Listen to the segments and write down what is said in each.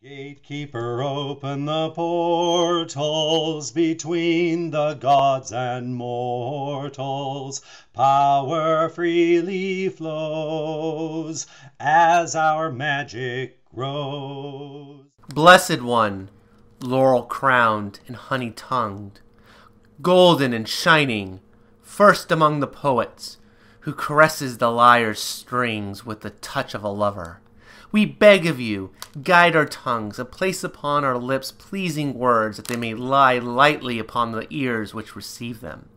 Gatekeeper, open the portals between the gods and mortals. Power freely flows as our magic grows. Blessed one, laurel-crowned and honey-tongued, golden and shining, first among the poets, who caresses the lyre's strings with the touch of a lover. We beg of you, guide our tongues, and place upon our lips pleasing words that they may lie lightly upon the ears which receive them.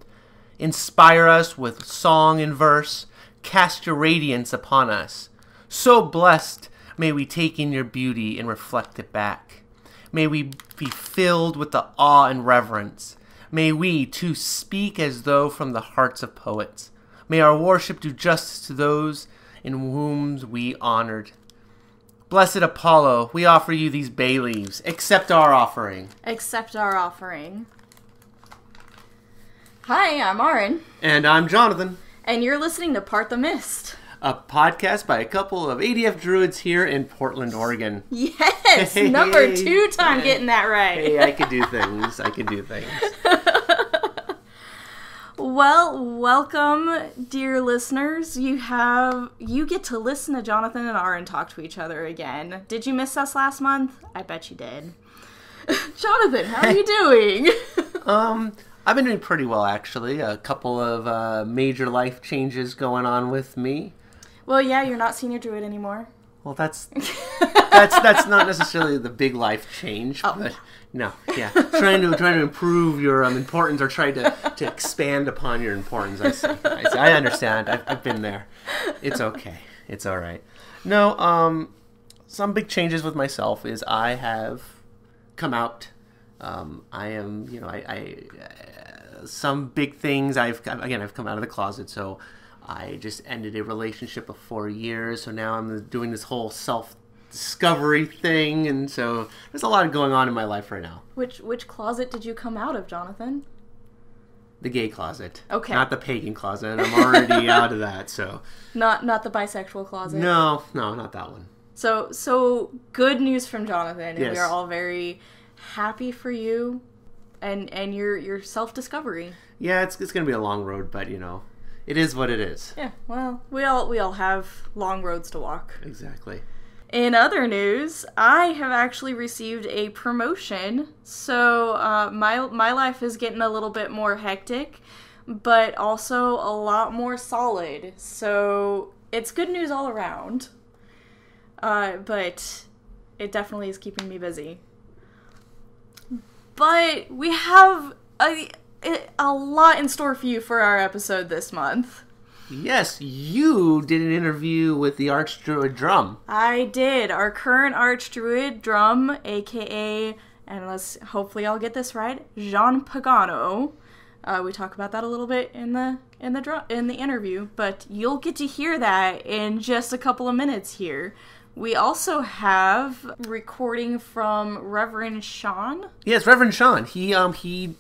Inspire us with song and verse, cast your radiance upon us. So blessed may we take in your beauty and reflect it back. May we be filled with the awe and reverence. May we, too, speak as though from the hearts of poets. May our worship do justice to those in whom we honored. Blessed Apollo, we offer you these bay leaves. Accept our offering. Accept our offering. Hi, I'm Arin. And I'm Jonathan. And you're listening to Part the Mist, a podcast by a couple of ADF druids here in Portland, Oregon. Yes! Hey, number two time getting that right. Hey, I can do things. I can do things. Well, welcome, dear listeners. You get to listen to Jonathan and Arin talk to each other again. Did you miss us last month? I bet you did. Jonathan, how are you doing? I've been doing pretty well, actually. A couple of major life changes going on with me. Well, yeah, you're not senior druid anymore. Well, that's not necessarily the big life change, but no, yeah, trying to improve your importance or trying to expand upon your importance. I see. I understand. I've been there. It's okay. It's all right. No, some big changes with myself is I have come out. I am, you know, I some big things. I've come out of the closet, so. I just ended a relationship of 4 years, so now I'm doing this whole self-discovery thing, and so there's a lot going on in my life right now. Which closet did you come out of, Jonathan? The gay closet. Okay. Not the pagan closet. I'm already out of that, so. Not the bisexual closet? No, not that one. So good news from Jonathan, and yes. We are all very happy for you and your self-discovery. Yeah, it's going to be a long road, but, you know. It is what it is. Yeah, well, we all have long roads to walk. Exactly. In other news, I have actually received a promotion, so my life is getting a little bit more hectic, but also a lot more solid. So it's good news all around, but it definitely is keeping me busy. But we have a lot in store for you for our episode this month. Yes, you did an interview with the Archdruid Drum. I did. Our current Archdruid Drum, a.k.a., and hopefully I'll get this right, Jean Pagano. We talk about that a little bit in the interview, but you'll get to hear that in just a couple of minutes here. We also have recording from Reverend Sean. Yes, Reverend Sean. He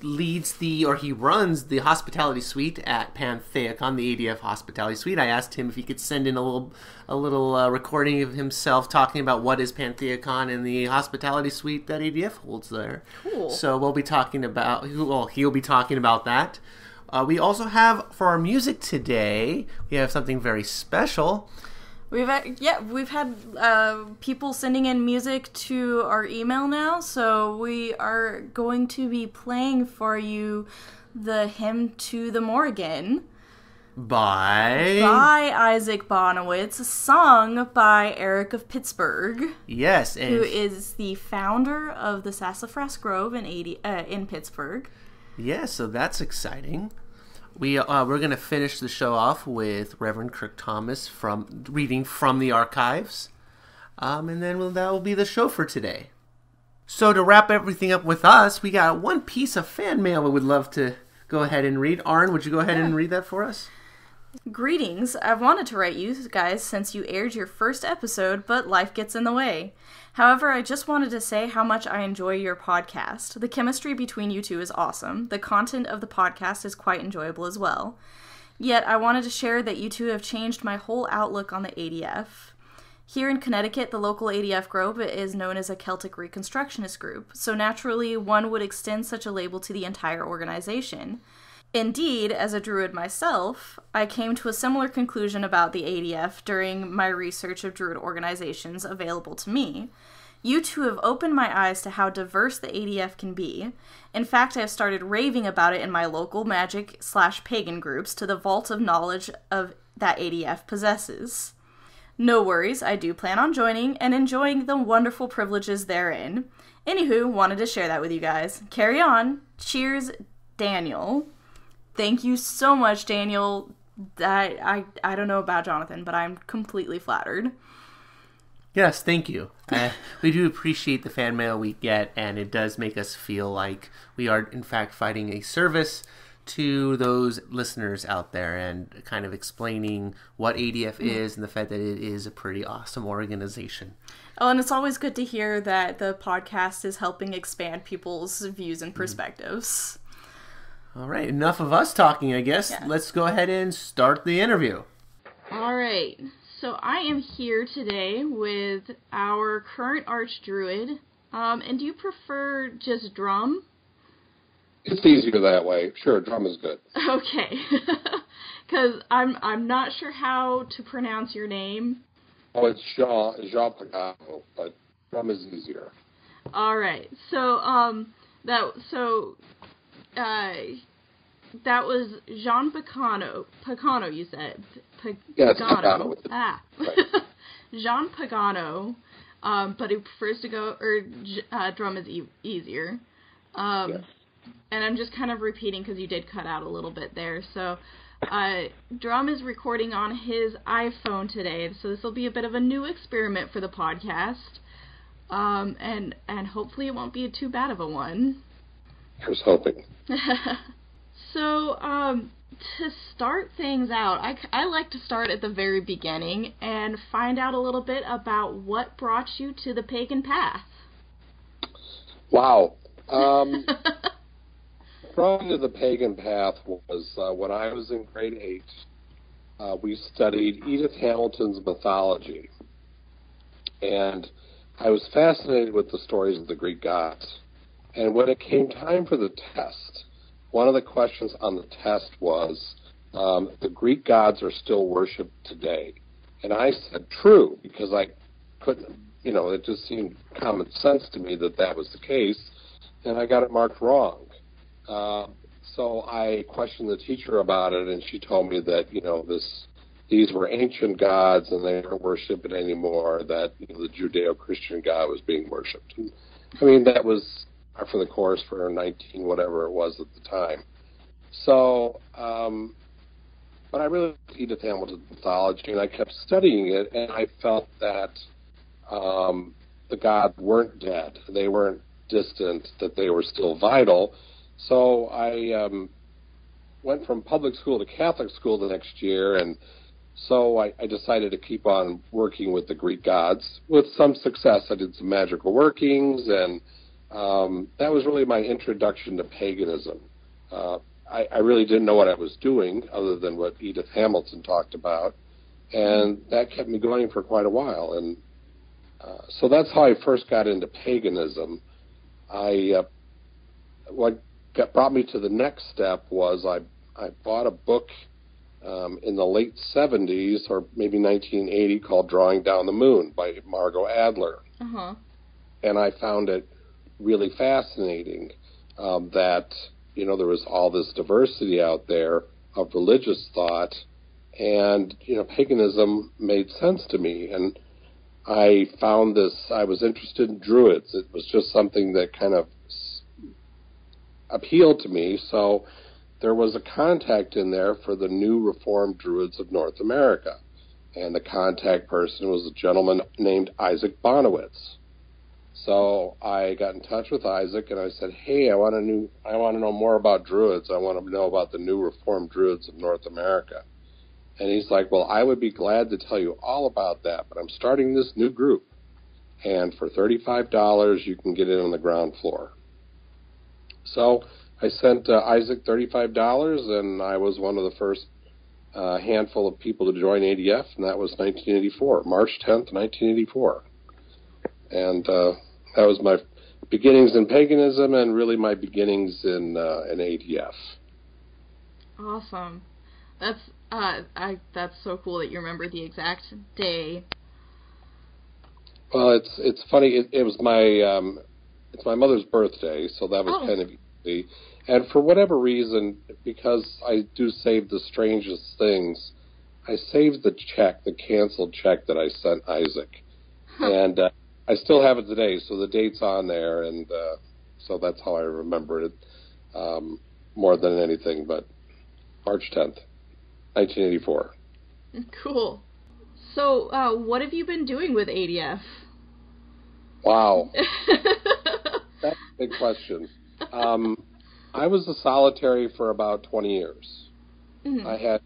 leads he runs the hospitality suite at Pantheacon, the ADF hospitality suite. I asked him if he could send in a little recording of himself talking about what is Pantheacon and the hospitality suite that ADF holds there. Cool. So we'll be talking about. Well, he'll be talking about that. We also have for our music today. We have something very special. We've had people sending in music to our email now, so we are going to be playing for you the hymn to the Morrigan by Isaac Bonewits, sung by Earrach of Pittsburgh. Yes, and who is the founder of the Sassafras Grove in Pittsburgh. Yeah, so that's exciting. We're going to finish the show off with Reverend Kirk Thomas reading from the archives, and then that will be the show for today. So to wrap everything up with us, we got one piece of fan mail we would love to go ahead and read. Arin, would you go ahead and read that for us? Greetings. I've wanted to write you guys since you aired your first episode, but life gets in the way. However, I just wanted to say how much I enjoy your podcast. The chemistry between you two is awesome. The content of the podcast is quite enjoyable as well. Yet, I wanted to share that you two have changed my whole outlook on the ADF. Here in Connecticut, the local ADF group is known as a Celtic Reconstructionist group, so naturally one would extend such a label to the entire organization. Indeed, as a Druid myself, I came to a similar conclusion about the ADF during my research of Druid organizations available to me. You two have opened my eyes to how diverse the ADF can be. In fact, I have started raving about it in my local magic/pagan groups to the vault of knowledge of that ADF possesses. No worries, I do plan on joining and enjoying the wonderful privileges therein. Anywho, wanted to share that with you guys. Carry on. Cheers, Daniel. Thank you so much, Daniel. I don't know about Jonathan, but I'm completely flattered. Yes, thank you. We do appreciate the fan mail we get, and it does make us feel like we are, in fact, fighting a service to those listeners out there and kind of explaining what ADF is and the fact that it is a pretty awesome organization. Oh, and it's always good to hear that the podcast is helping expand people's views and perspectives. All right, enough of us talking, I guess. Yeah. Let's go ahead and start the interview. All right, so I am here today with our current Archdruid. And do you prefer just drum? It's easier that way. Sure, drum is good. Okay, because I'm not sure how to pronounce your name. Oh, it's Jean Pagano, but drum is easier. All right, so that was Jean Pagano. Pagano, you said. Yeah, it's Pagano. Ah, right. Jean Pagano, but he prefers to go drum is easier. Yeah. And I'm just kind of repeating because you did cut out a little bit there. So Drum is recording on his iPhone today, so this will be a bit of a new experiment for the podcast. And hopefully it won't be too bad of a one. I was hoping. So to start things out, I like to start at the very beginning and find out a little bit about what brought you to the pagan path. Wow. Drawing to the pagan path was when I was in grade 8, we studied Edith Hamilton's mythology, and I was fascinated with the stories of the Greek gods. And when it came time for the test, one of the questions on the test was, the Greek gods are still worshipped today. And I said true, because I couldn't, you know, it just seemed common sense to me that that was the case. And I got it marked wrong. So I questioned the teacher about it, and she told me that, you know, these were ancient gods and they weren't worshipped anymore, that, you know, the Judeo-Christian God was being worshipped. I mean, that was for the course for 19, whatever it was at the time. So, but I really liked Edith Hamilton's mythology, and I kept studying it, and I felt that the gods weren't dead. They weren't distant, that they were still vital. So I went from public school to Catholic school the next year, and so I decided to keep on working with the Greek gods with some success. I did some magical workings, and that was really my introduction to paganism. I really didn't know what I was doing other than what Edith Hamilton talked about, and that kept me going for quite a while. And so that's how I first got into paganism. What brought me to the next step was I bought a book in the late 70s or maybe 1980 called Drawing Down the Moon by Margot Adler. And I found it really fascinating that, you know, there was all this diversity out there of religious thought, and, you know, paganism made sense to me. And I found this, I was interested in Druids. It was just something that kind of appealed to me, so there was a contact in there for the new Reformed Druids of North America, and the contact person was a gentleman named Isaac Bonewits. So I got in touch with Isaac, and I said, hey, I want to know more about Druids. I want to know about the new Reformed Druids of North America. And he's like, well, I would be glad to tell you all about that, but I'm starting this new group, and for $35 you can get in on the ground floor. So I sent Isaac $35, and I was one of the first a handful of people to join ADF, and that was 1984, March 10th, 1984. And that was my beginnings in paganism and really my beginnings in ADF. Awesome. That's so cool that you remember the exact day. Well, it's funny. It was my it's my mother's birthday, so that was kind of easy. And for whatever reason, because I do save the strangest things, I saved the check, the canceled check that I sent Isaac, and I still have it today. So the date's on there, and so that's how I remember it more than anything. But March 10th, 1984. Cool. So, what have you been doing with ADF? Wow. That's a big question. I was a solitary for about 20 years. Mm-hmm. I had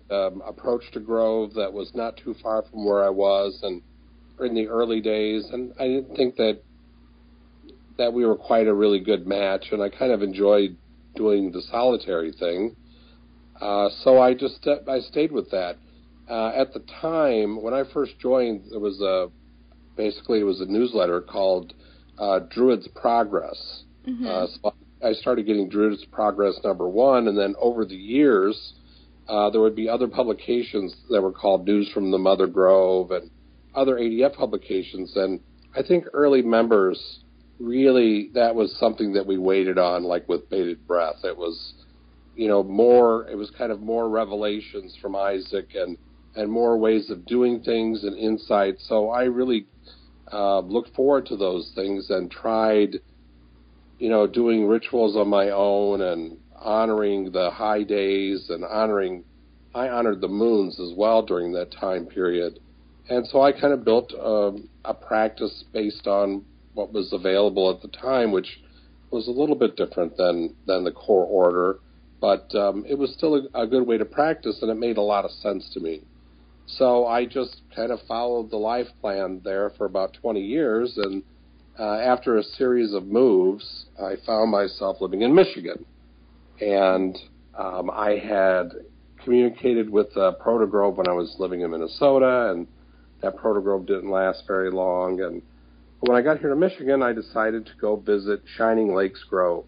approached a grove that was not too far from where I was and in the early days, and I didn't think that we were quite a really good match, and I kind of enjoyed doing the solitary thing. So I just I stayed with that. At the time, when I first joined, there was a newsletter called Druid's Progress. Mm-hmm. So I started getting Druid's Progress #1, and then over the years, there would be other publications that were called News from the Mother Grove and other ADF publications. And I think early members really, that was something that we waited on, like with bated breath. It was, it was kind of more revelations from Isaac and more ways of doing things and insights. So I really looked forward to those things and tried, doing rituals on my own and honoring the high days and I honored the moons as well during that time period. And so I kind of built a practice based on what was available at the time, which was a little bit different than the core order. But it was still a good way to practice, and it made a lot of sense to me. So I just kind of followed the life plan there for about 20 years, and after a series of moves, I found myself living in Michigan. And I had communicated with a proto-grove when I was living in Minnesota, and that proto-grove didn't last very long. And when I got here to Michigan, I decided to go visit Shining Lakes Grove.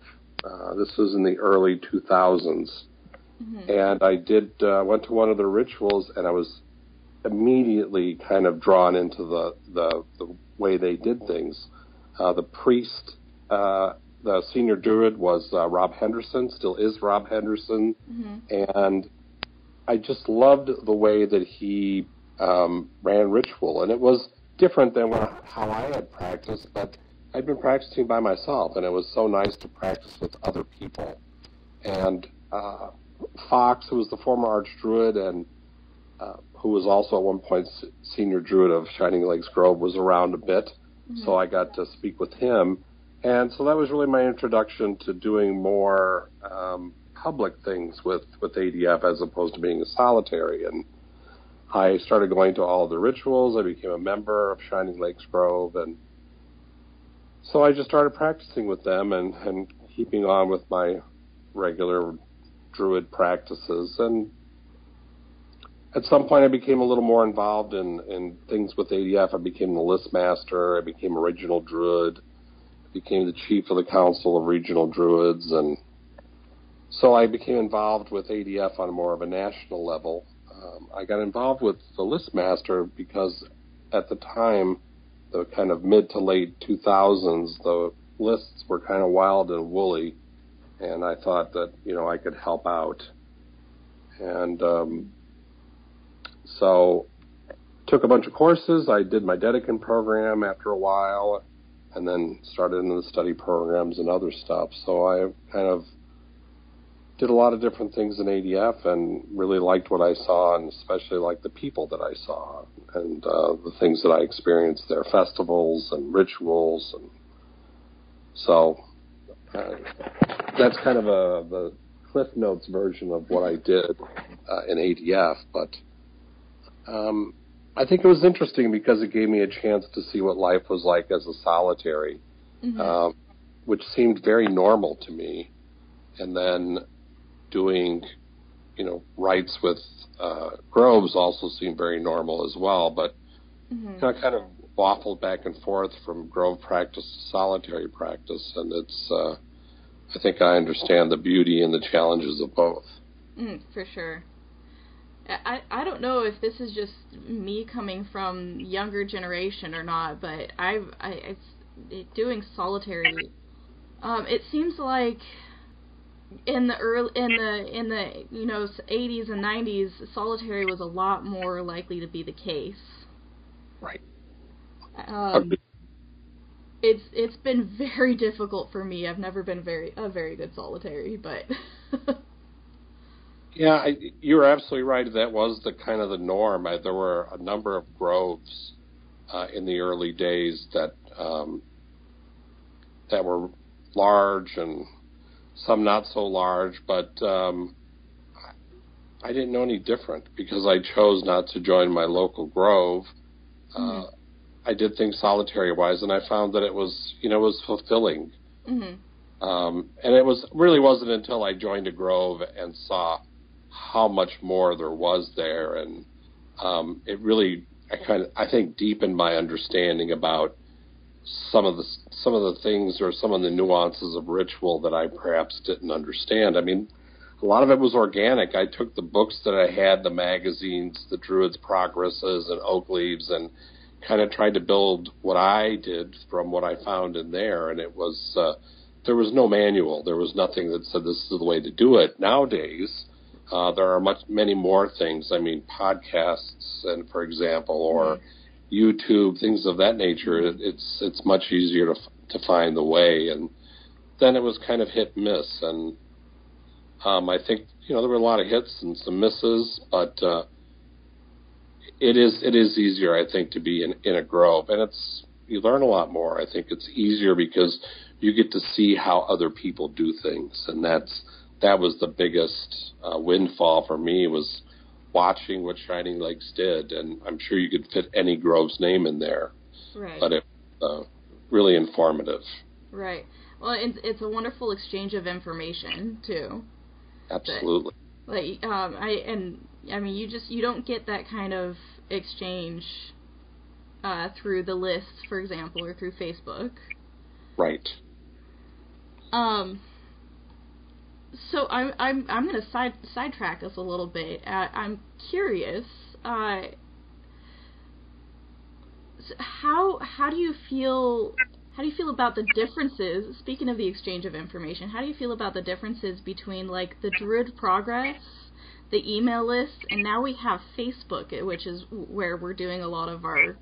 This was in the early 2000s, mm-hmm. and I went to one of their rituals, and I was immediately kind of drawn into the way they did things. The priest, the senior druid was Rob Henderson, still is Rob Henderson, mm-hmm. and I just loved the way that he ran ritual, and it was different than how I had practiced, but I'd been practicing by myself, and it was so nice to practice with other people. And Fox, who was the former Archdruid and who was also at one point senior druid of Shining Lakes Grove, was around a bit, mm-hmm. so I got to speak with him. And so that was really my introduction to doing more public things with ADF as opposed to being a solitary. And I started going to all the rituals. I became a member of Shining Lakes Grove, and so I just started practicing with them and keeping on with my regular druid practices. And at some point I became a little more involved in things with ADF. I became the list master. I became a regional druid. I became the chief of the Council of Regional Druids. And so I became involved with ADF on more of a national level. I got involved with the list master because at the time, the kind of mid to late 2000s, the lists were kind of wild and woolly, and I thought that, I could help out. And so took a bunch of courses. I did my Dedekin program after a while, and then started into the study programs and other stuff. So I kind of did a lot of different things in ADF and really liked what I saw, and especially liked the people that I saw and the things that I experienced there, festivals and rituals. And so that's kind of the Cliff Notes version of what I did in ADF. But I think it was interesting because it gave me a chance to see what life was like as a solitary, mm-hmm. Which seemed very normal to me. And then doing you know, rites with groves also seem very normal as well. But you know, I kind of waffled back and forth from grove practice to solitary practice, and it's I think I understand the beauty and the challenges of both. For sure. I don't know if this is just me coming from younger generation or not, but it's doing solitary. It seems like in the you know 80s and 90s, solitary was a lot more likely to be the case. Right. It's been very difficult for me. I've never been a very good solitary, but. Yeah, you're absolutely right. That was the kind of the norm. There were a number of groves in the early days that that were large and some not so large, but I didn't know any different because I chose not to join my local grove. I did things solitary-wise, and I found that it was, you know, it was fulfilling. And it was really wasn't until I joined a grove and saw how much more there was there, and it really, I think deepened my understanding about some of the things or some of the nuances of ritual that I perhaps didn't understand. I mean, a lot of it was organic. I took the books that I had, the magazines, the Druid's Progresses and Oak Leaves, and kind of tried to build what I did from what I found in there, and it was there was no manual. There was nothing that said this is the way to do it. Nowadays, there are many more things. I mean, podcasts, and for example, or YouTube, things of that nature. It's much easier to find the way. And then it was kind of hit and miss. And I think you know there were a lot of hits and some misses, but it is easier, I think, to be in a grove, and it's you learn a lot more. I think it's easier because you get to see how other people do things, and that was the biggest windfall for me, was watching what Shining Lakes did, and I'm sure you could fit any grove's name in there, right? But it really informative. Right. Well, it's a wonderful exchange of information too. Absolutely. But, like I mean you don't get that kind of exchange through the list, for example, or through Facebook. Right. So I'm going to sidetrack us a little bit. I'm curious. So how do you feel about the differences? Speaking of the exchange of information, how do you feel about the differences between like the Druid Progress, the email list, and now we have Facebook, which is where we're doing a lot of our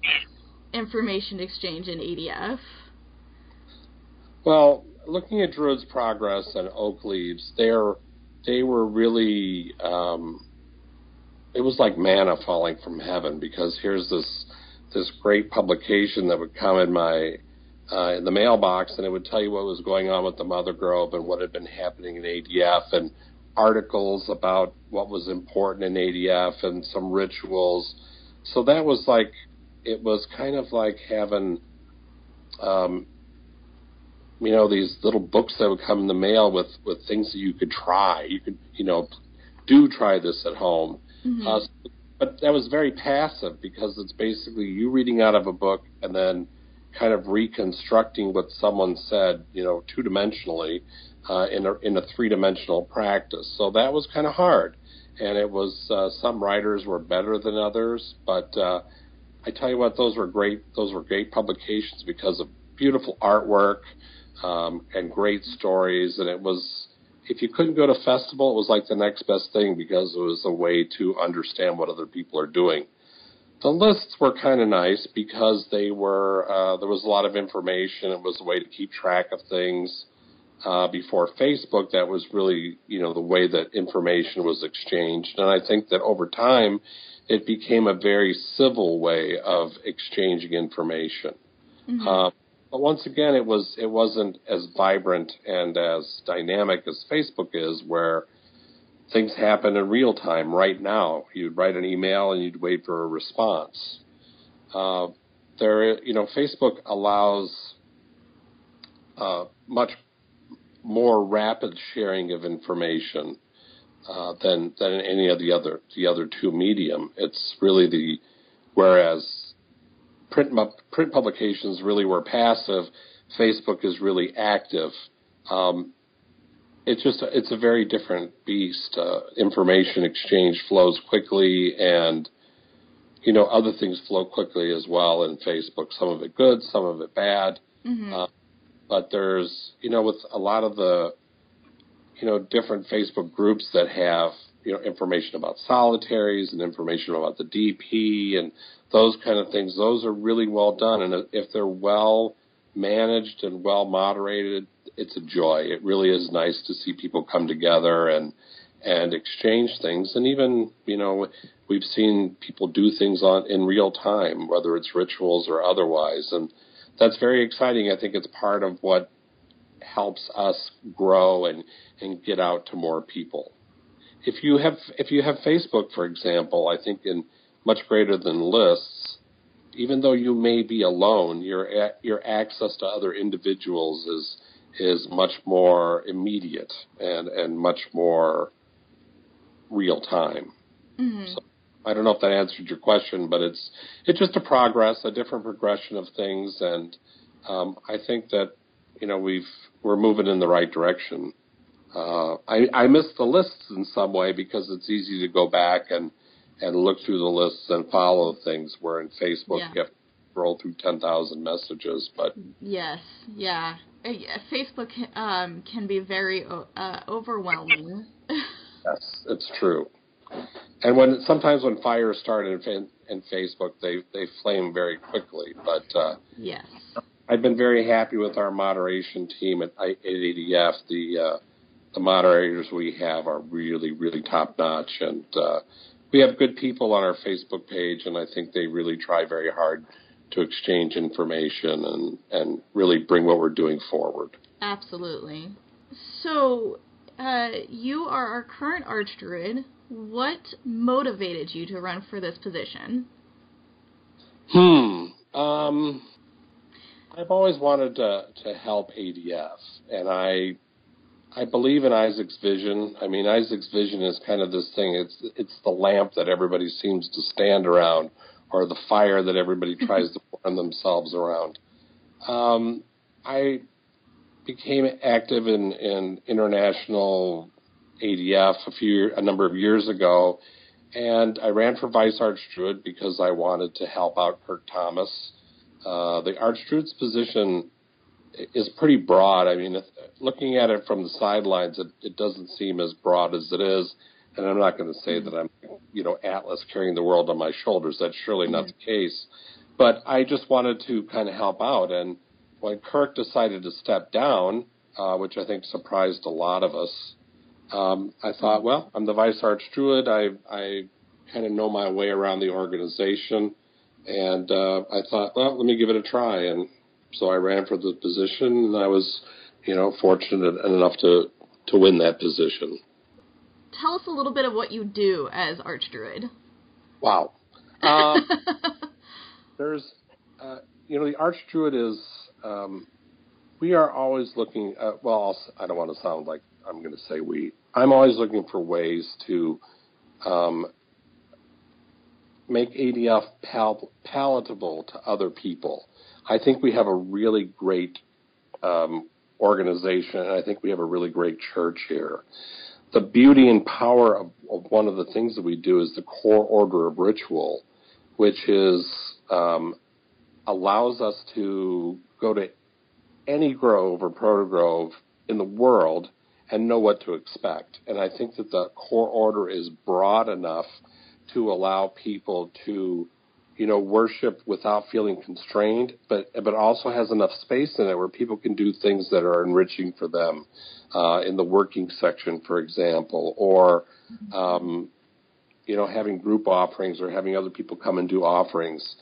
information exchange in ADF? Well, looking at Druid's Progress and Oak Leaves, they were really, it was like manna falling from heaven, because here's this great publication that would come in the mailbox, and it would tell you what was going on with the Mother Grove and what had been happening in ADF, and articles about what was important in ADF and some rituals. So that was like, it was kind of like having, you know, these little books that would come in the mail with things that you could try. You could, you know, do try this at home. But that was very passive, because it's basically you reading out of a book and then kind of reconstructing what someone said, you know, two-dimensionally in a three-dimensional practice. So that was kind of hard. And it was some writers were better than others. But I tell you what, those were great. Those were great publications because of beautiful artwork. And great stories, and it was, if you couldn't go to festival, it was like the next best thing, because it was a way to understand what other people are doing. The lists were kind of nice because they were, there was a lot of information. It was a way to keep track of things. Before Facebook, that was really, you know, the way that information was exchanged. And I think that over time, it became a very civil way of exchanging information. But once again, it wasn't as vibrant and as dynamic as Facebook is, where things happen in real time right now. You'd write an email and you'd wait for a response. You know, Facebook allows much more rapid sharing of information than any of the other two medium. It's really the, whereas print publications really were passive, Facebook is really active. It's a very different beast. Information exchange flows quickly, and other things flow quickly as well in Facebook. Some of it good, some of it bad. Mm-hmm. But there's, with a lot of the, different Facebook groups that have, information about solitaries and information about the DP and those kind of things, those are really well done. And if they're well managed and well moderated, it's a joy. It really is nice to see people come together and exchange things. And even, we've seen people do things in real time, whether it's rituals or otherwise. And that's very exciting. I think it's part of what helps us grow and get out to more people. If you have Facebook, for example, I think in much greater than lists, even though you may be alone, your access to other individuals is much more immediate and much more real time. Mm-hmm. So I don't know if that answered your question, but it's just a different progression of things, and I think that we're moving in the right direction. I miss the lists in some way because it's easy to go back and look through the lists and follow things. Where in Facebook, you have to scroll through 10,000 messages, but Facebook can be very overwhelming. Yes, it's true. And sometimes when fires start in Facebook, they flame very quickly. But yes, I've been very happy with our moderation team at ADF. The moderators we have are really, really top notch, and we have good people on our Facebook page. And I think they really try very hard to exchange information and really bring what we're doing forward. Absolutely. So you are our current Archdruid. What motivated you to run for this position? I've always wanted to help ADF, and I believe in Isaac's vision. I mean, Isaac's vision is kind of this thing. It's the lamp that everybody seems to stand around, or the fire that everybody tries to burn themselves around. I became active in international ADF a number of years ago, and I ran for Vice Archdruid because I wanted to help out Kirk Thomas. The Archdruid's position is pretty broad. I mean, looking at it from the sidelines, it doesn't seem as broad as it is, and I'm not going to say that I'm, Atlas carrying the world on my shoulders. That's surely not the case, but I just wanted to kind of help out, and when Kirk decided to step down, which I think surprised a lot of us, I thought, well, I'm the Vice Archdruid. I kind of know my way around the organization. And I thought, well, let me give it a try. And so I ran for the position, and I was, fortunate enough to win that position. Tell us a little bit of what you do as Archdruid. Wow. The Archdruid is, we are always looking at, well, I don't want to sound like I'm going to say we. I'm always looking for ways to make ADF palatable to other people. I think we have a really great organization, and I think we have a really great church here. The beauty and power of one of the things that we do is the core order of ritual, which is allows us to go to any grove or proto-grove in the world and know what to expect. And I think that the core order is broad enough to allow people to, worship without feeling constrained, but also has enough space in it where people can do things that are enriching for them, in the working section, for example, or, having group offerings or having other people come and do offerings.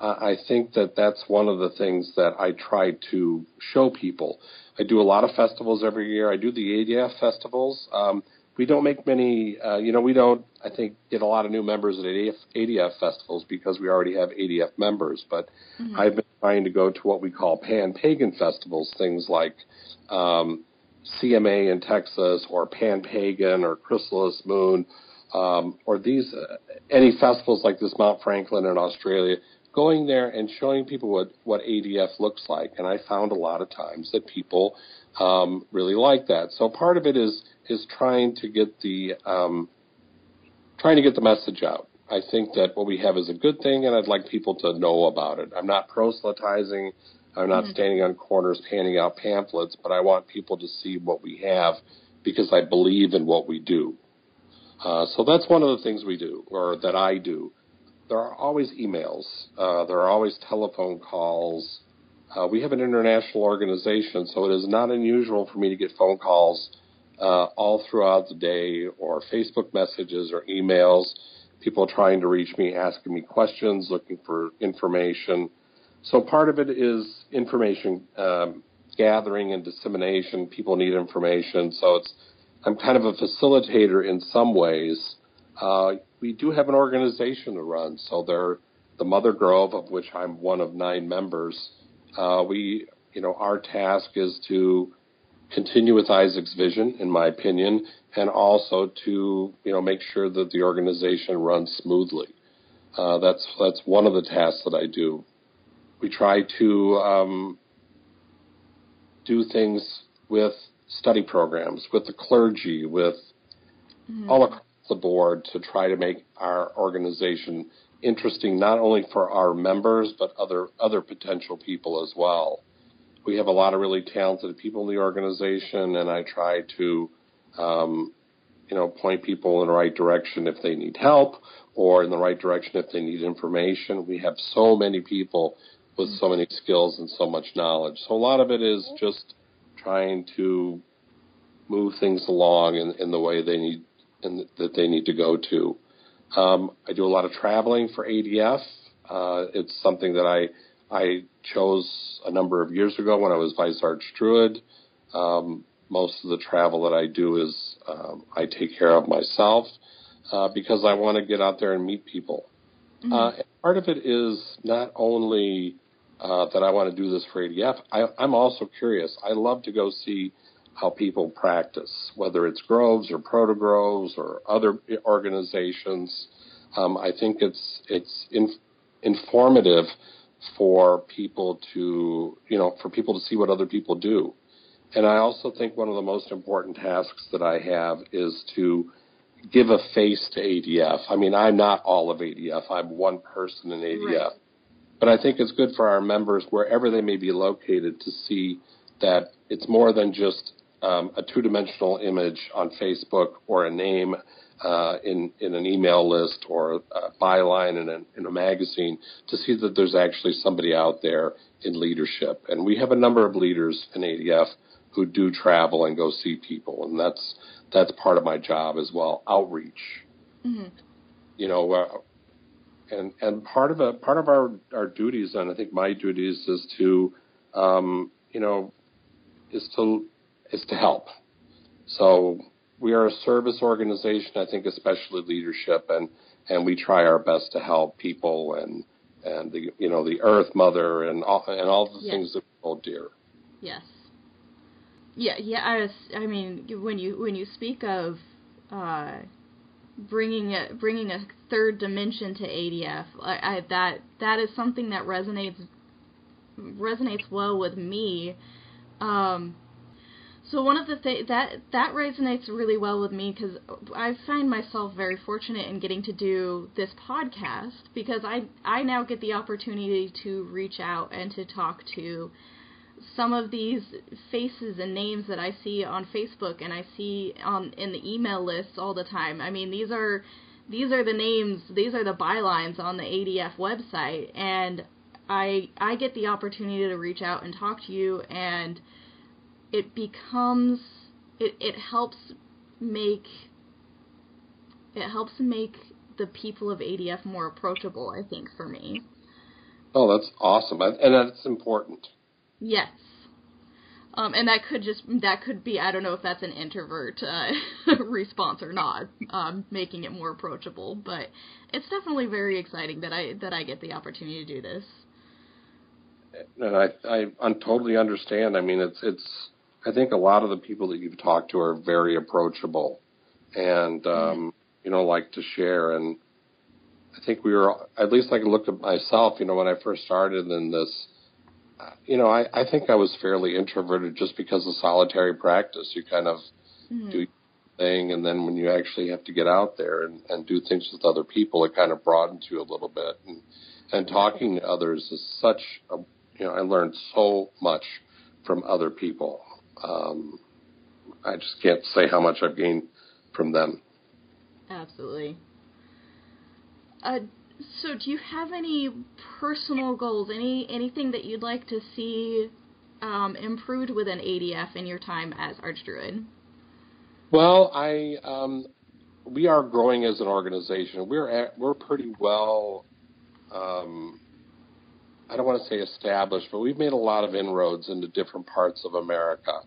I think that that's one of the things that I try to show people. I do a lot of festivals every year. I do the ADF festivals. We don't make many, we don't, I think, get a lot of new members at ADF festivals because we already have ADF members. But I've been trying to go to what we call Pan-Pagan Festivals, things like CMA in Texas or Pan-Pagan or Chrysalis Moon, or these any festivals like this Mount Franklin in Australia, going there and showing people what ADF looks like. And I found a lot of times that people really like that. So part of it is trying to get the message out. I think that what we have is a good thing, and I'd like people to know about it. I'm not proselytizing. I'm not standing on corners handing out pamphlets, but I want people to see what we have because I believe in what we do. So that's one of the things we do, or that I do. There are always emails. There are always telephone calls. We have an international organization, so it is not unusual for me to get phone calls all throughout the day, or Facebook messages or emails, people trying to reach me, asking me questions, looking for information. So part of it is information gathering and dissemination. People need information. So I'm kind of a facilitator in some ways. We do have an organization to run. So they're the Mother Grove, of which I'm one of 9 members. Our task is to continue with Isaac's vision, in my opinion, and also to, make sure that the organization runs smoothly. That's one of the tasks that I do. We try to do things with study programs, with the clergy, with all across the board to try to make our organization interesting, not only for our members, but other potential people as well. We have a lot of really talented people in the organization, and I try to, point people in the right direction if they need help, or in the right direction if they need information. We have so many people with so many skills and so much knowledge. So a lot of it is just trying to move things along in the way they need and that they need to go to. I do a lot of traveling for ADF. It's something that I chose a number of years ago when I was Vice Archdruid. Most of the travel that I do is I take care of myself because I want to get out there and meet people. And part of it is not only that I want to do this for ADF. I'm also curious. I love to go see how people practice, whether it's groves or proto-groves or other organizations. I think it's informative for people to, for people to see what other people do. And I also think one of the most important tasks that I have is to give a face to ADF. I mean, I'm not all of ADF. I'm one person in ADF. Right. But I think it's good for our members, wherever they may be located, to see that it's more than just a two-dimensional image on Facebook or a name in an email list or a byline in a magazine, to see that there's actually somebody out there in leadership. And we have a number of leaders in ADF who do travel and go see people, and that's part of my job as well, outreach. And part of our duties, and I think my duties is to is to help. So we are a service organization, I think, especially leadership, and we try our best to help people and the the Earth Mother and all the things that we hold dear. Yes. Yeah. When you speak of bringing a third dimension to ADF, that is something that resonates well with me. So one of the things that resonates really well with me, because I find myself very fortunate in getting to do this podcast, because I now get the opportunity to reach out and to talk to some of these faces and names that I see on Facebook and I see in the email lists all the time. I mean, these are the names, these are the bylines on the ADF website, and I get the opportunity to reach out and talk to you, and it helps make the people of ADF more approachable, I think, for me. Oh, that's awesome, and that's important. Yes, and that could be I don't know if that's an introvert response or not, making it more approachable. But it's definitely very exciting that I get the opportunity to do this. And I totally understand. I mean, it's I think a lot of the people that you've talked to are very approachable and, you know, like to share. And I think we were, at least I can look at myself, you know, when I first started in this, you know, I think I was fairly introverted just because of solitary practice. You kind of do your thing, and then when you actually have to get out there and do things with other people, it kind of broadens you a little bit. And talking to others is such a, you know, I learned so much from other people. I just can't say how much I've gained from them. Absolutely. So do you have any personal goals, anything that you'd like to see improved within ADF in your time as Archdruid? Well, we are growing as an organization. We're pretty well, I don't want to say established, but we've made a lot of inroads into different parts of America.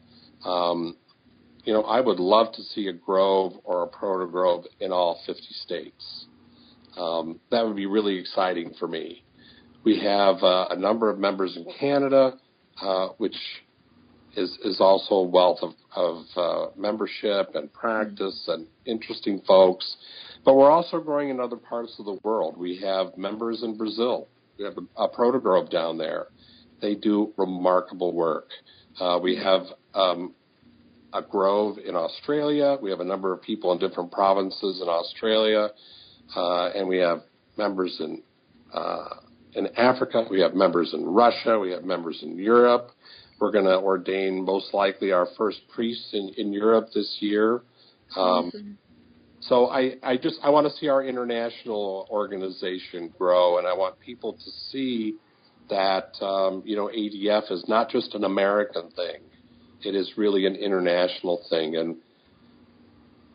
You know, I would love to see a grove or a proto-grove in all 50 states. That would be really exciting for me. We have a number of members in Canada, which is also a wealth of membership and practice and interesting folks. But we're also growing in other parts of the world. We have members in Brazil. We have a proto-grove down there. They do remarkable work. We have a grove in Australia. We have a number of people in different provinces in Australia. And we have members in Africa. We have members in Russia. We have members in Europe. We're going to ordain most likely our first priest in Europe this year. Awesome. So I want to see our international organization grow, and I want people to see that, you know, ADF is not just an American thing. It is really an international thing. And,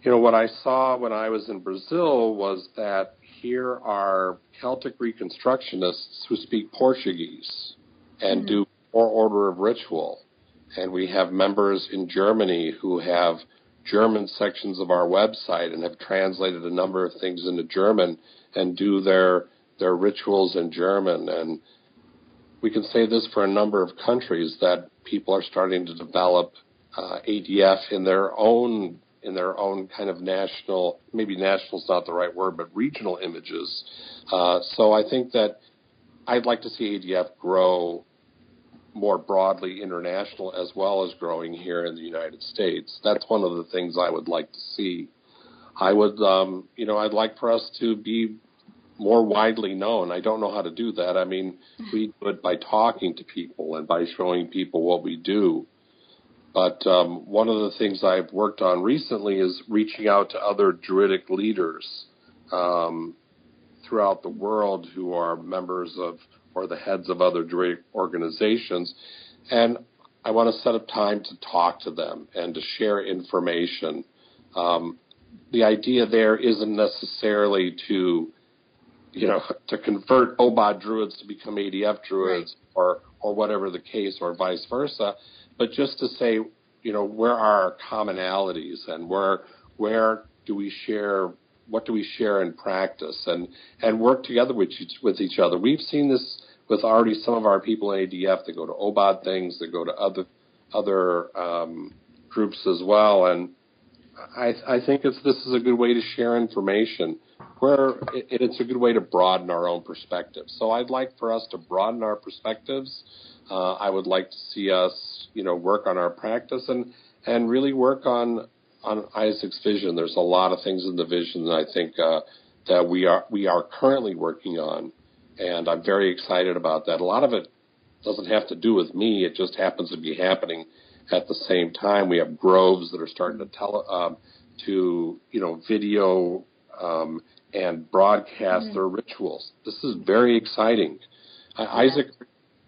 you know, what I saw when I was in Brazil was that here are Celtic Reconstructionists who speak Portuguese and do our order of ritual. And we have members in Germany who have German sections of our website and have translated a number of things into German and do their rituals in German. And we can say this for a number of countries, that people are starting to develop ADF in their own kind of national, maybe national is not the right word, but regional images. So I think that I'd like to see ADF grow more broadly international as well as growing here in the United States. That's one of the things I would like to see. I would, you know, I'd like for us to be more widely known. I don't know how to do that. I mean, we do it by talking to people and by showing people what we do. But one of the things I've worked on recently is reaching out to other Druidic leaders throughout the world who are members of or the heads of other Druidic organizations. And I want to set up time to talk to them and to share information. The idea there isn't necessarily to, you know, to convert Obad Druids to become ADF Druids, right, or whatever the case, or vice versa, but just to say, you know, where are our commonalities and where do we share, what do we share in practice, and work together with each other. We've seen this with already some of our people in ADF that go to Obad things, that go to other groups as well. And I think this is a good way to share information. It's a good way to broaden our own perspective. So I'd like for us to broaden our perspectives. I would like to see us, you know, work on our practice and really work on Isaac's vision. There's a lot of things in the vision that I think that we are currently working on, and I'm very excited about that. A lot of it doesn't have to do with me. It just happens to be happening at the same time. We have groves that are starting to video and broadcast their rituals. This is very exciting. Isaac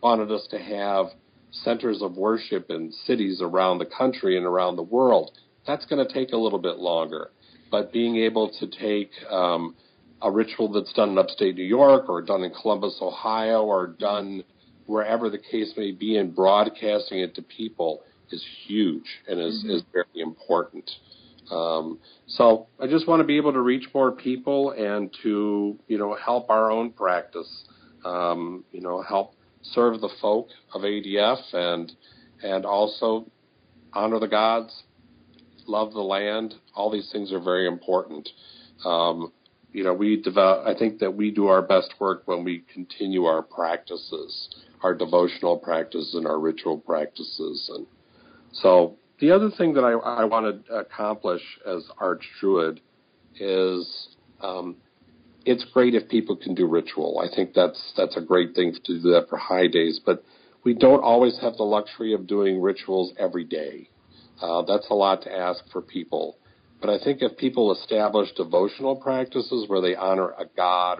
wanted us to have centers of worship in cities around the country and around the world. That's going to take a little bit longer, but being able to take a ritual that's done in upstate New York or done in Columbus, Ohio, or done wherever the case may be, and broadcasting it to people is huge and is very important. So I just want to be able to reach more people and to, you know, help our own practice, help serve the folk of ADF and also honor the gods, love the land. All these things are very important. You know, we develop, I think that we do our best work when we continue our practices, our devotional practices and our ritual practices. And so the other thing that I want to accomplish as Archdruid is it's great if people can do ritual. I think that's a great thing to do that for high days, but we don't always have the luxury of doing rituals every day. That's a lot to ask for people. But I think if people establish devotional practices where they honor a god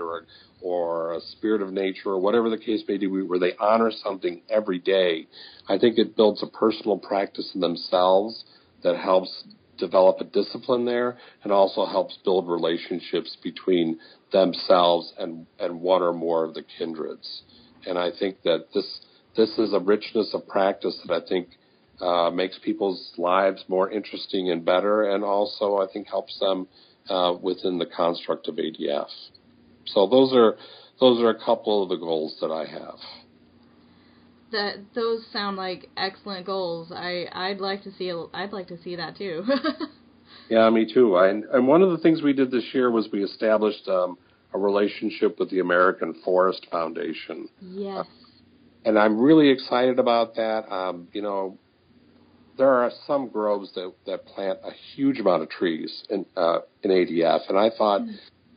or a spirit of nature or whatever the case may be, where they honor something every day, I think it builds a personal practice in themselves that helps develop a discipline there and also helps build relationships between themselves and one or more of the kindreds. And I think that this is a richness of practice that I think makes people's lives more interesting and better, and also I think helps them within the construct of ADF. So those are a couple of the goals that I have. Those sound like excellent goals. I'd like to see that too. Yeah, me too. And one of the things we did this year was we established a relationship with the American Forest Foundation. Yes. And I'm really excited about that. You know, there are some groves that plant a huge amount of trees in ADF, and I thought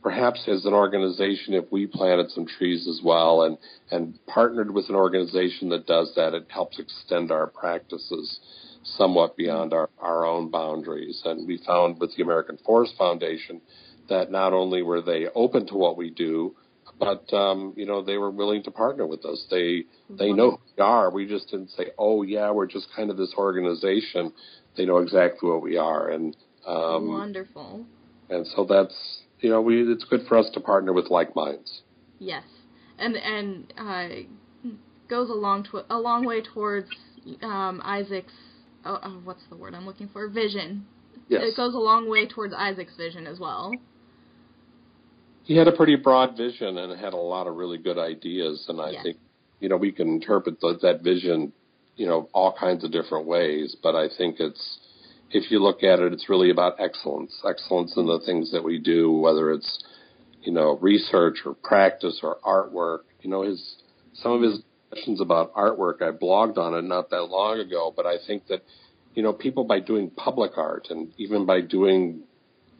perhaps as an organization, if we planted some trees as well and partnered with an organization that does that, it helps extend our practices somewhat beyond our own boundaries. And we found with the American Forest Foundation that not only were they open to what we do, but, you know, they were willing to partner with us. They know who we are. We just didn't say, oh, yeah, we're just kind of this organization. They know exactly what we are. And wonderful. And so that's, you know, it's good for us to partner with like minds. Yes. And goes a long way towards Isaac's, what's the word I'm looking for? Vision. Yes. It goes a long way towards Isaac's vision as well. He had a pretty broad vision and had a lot of really good ideas, and I think, you know, we can interpret that vision, you know, all kinds of different ways, but I think if you look at it, it's really about excellence in the things that we do, whether it's, you know, research or practice or artwork. You know, some of his discussions about artwork, I blogged on it not that long ago, but I think that, you know, people by doing public art and even by doing,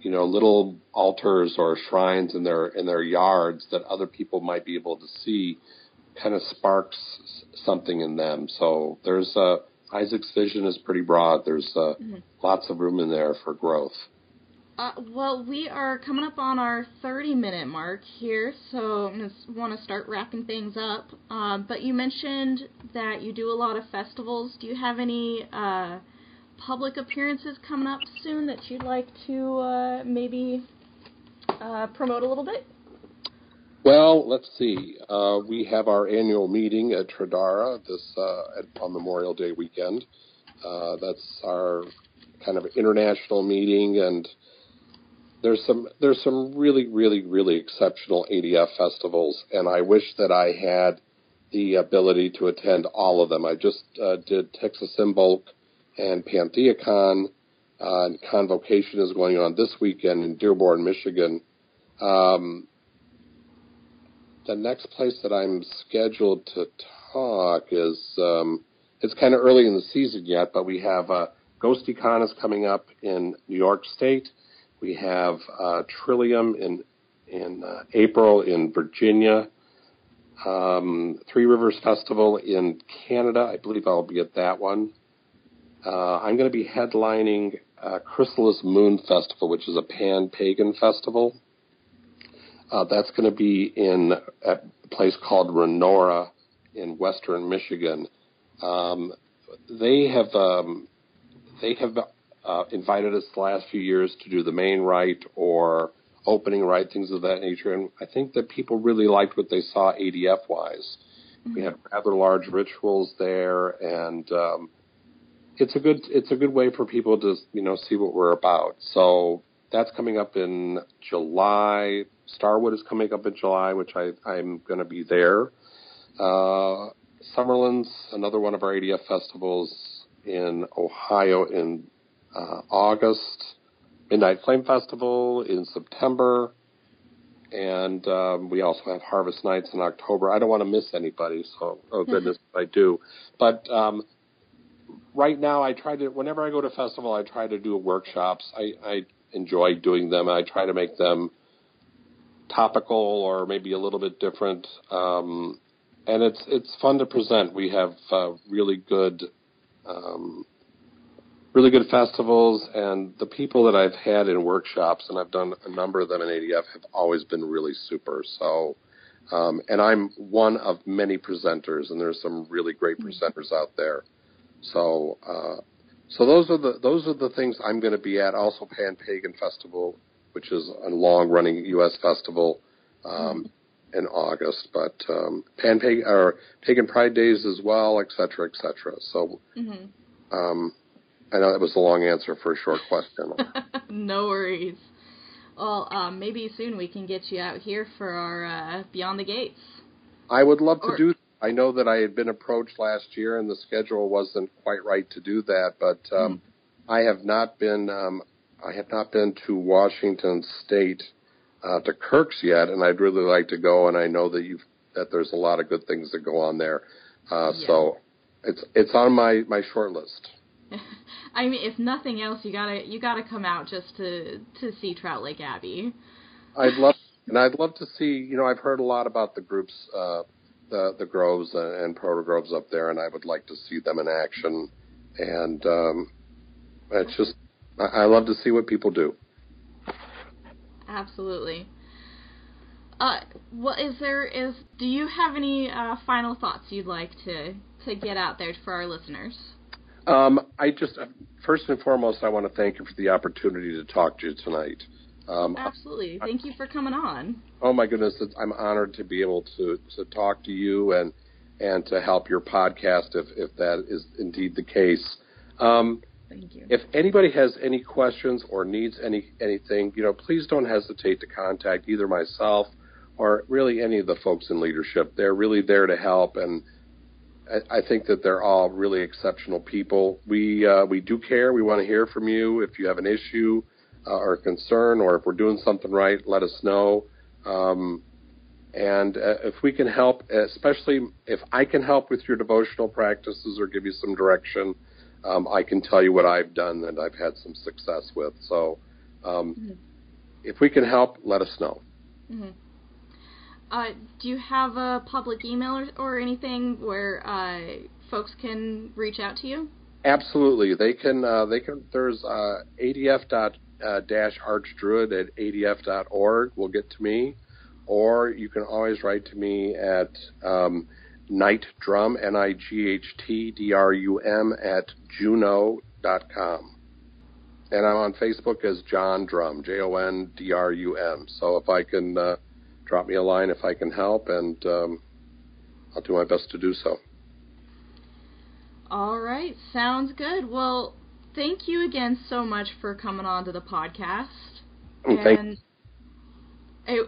you know, little altars or shrines in their yards that other people might be able to see kind of sparks something in them. So there's Isaac's vision is pretty broad. There's lots of room in there for growth. Well, we are coming up on our 30-minute mark here, so I want to start wrapping things up. But you mentioned that you do a lot of festivals. Do you have any public appearances coming up soon that you'd like to maybe promote a little bit? Well, let's see. We have our annual meeting at Tredara on Memorial Day weekend. That's our kind of international meeting, and there's some really, really, really exceptional ADF festivals, and I wish that I had the ability to attend all of them. I just did Texas in Bulk and Pantheacon, and Convocation is going on this weekend in Dearborn, Michigan. The next place that I'm scheduled to talk is, it's kind of early in the season yet, but we have GhostyCon is coming up in New York State. We have Trillium in April in Virginia. Three Rivers Festival in Canada. I believe I'll be at that one. I'm going to be headlining Chrysalis Moon Festival, which is a Pan-Pagan Festival. That's going to be in a place called Renora in western Michigan. They have invited us the last few years to do the main rite or opening rite, things of that nature, and I think that people really liked what they saw ADF-wise. Mm-hmm. We had rather large rituals there, and It's a good way for people to, you know, see what we're about. So that's coming up in July. Starwood is coming up in July, which I'm going to be there. Summerlin's, another one of our ADF festivals, in Ohio in August, Midnight Flame Festival in September, and we also have Harvest Nights in October. I don't want to miss anybody, so oh goodness if I do. But right now, I try to, whenever I go to festival, I try to do workshops. I enjoy doing them. I try to make them topical or maybe a little bit different. And it's fun to present. We have really good festivals, and the people that I've had in workshops, and I've done a number of them in ADF, have always been really super. So, and I'm one of many presenters, and there's some really great presenters out there. So, so those are the things I'm going to be at. Also, Pan-Pagan Festival, which is a long-running U.S. festival. In August, but Pan-Pagan or Pagan Pride Days as well, et cetera, et cetera. So I know that was a long answer for a short question. No worries. Well, maybe soon we can get you out here for our Beyond the Gates. I would love to do that. I know that I had been approached last year, and the schedule wasn't quite right to do that, but I have not been to Washington State to Kirk's yet, and I'd really like to go, and I know that there's a lot of good things that go on there, so it's on my short list. I mean, if nothing else, you gotta come out just to see Trout Lake Abbey. I'd love to see. You know, I've heard a lot about the groups, the groves and proto groves up there, and I would like to see them in action. And it's just, I love to see what people do. Absolutely. Do you have any final thoughts you'd like to get out there for our listeners? First and foremost, I want to thank you for the opportunity to talk to you tonight. Absolutely. Thank you for coming on. Oh my goodness, I'm honored to be able to talk to you and to help your podcast if that is indeed the case. Thank you. If anybody has any questions or needs anything, you know, please don't hesitate to contact either myself or really any of the folks in leadership. They're really there to help, and I think that they're all really exceptional people. We do care. We want to hear from you. If you have an issue or a concern, or if we're doing something right, let us know. And if we can help, especially if I can help with your devotional practices or give you some direction, I can tell you what I've done and I've had some success with. So if we can help, let us know. Mm-hmm. Do you have a public email or anything where folks can reach out to you? Absolutely. They can. There's adf-archdruid@adf.org will get to me. Or you can always write to me at... Nightdrum, NIGHTDRUM @juno.com. And I'm on Facebook as John Drum, JONDRUM. So if I can, drop me a line if I can help, and I'll do my best to do so. All right. Sounds good. Well, thank you again so much for coming on to the podcast. Thank you.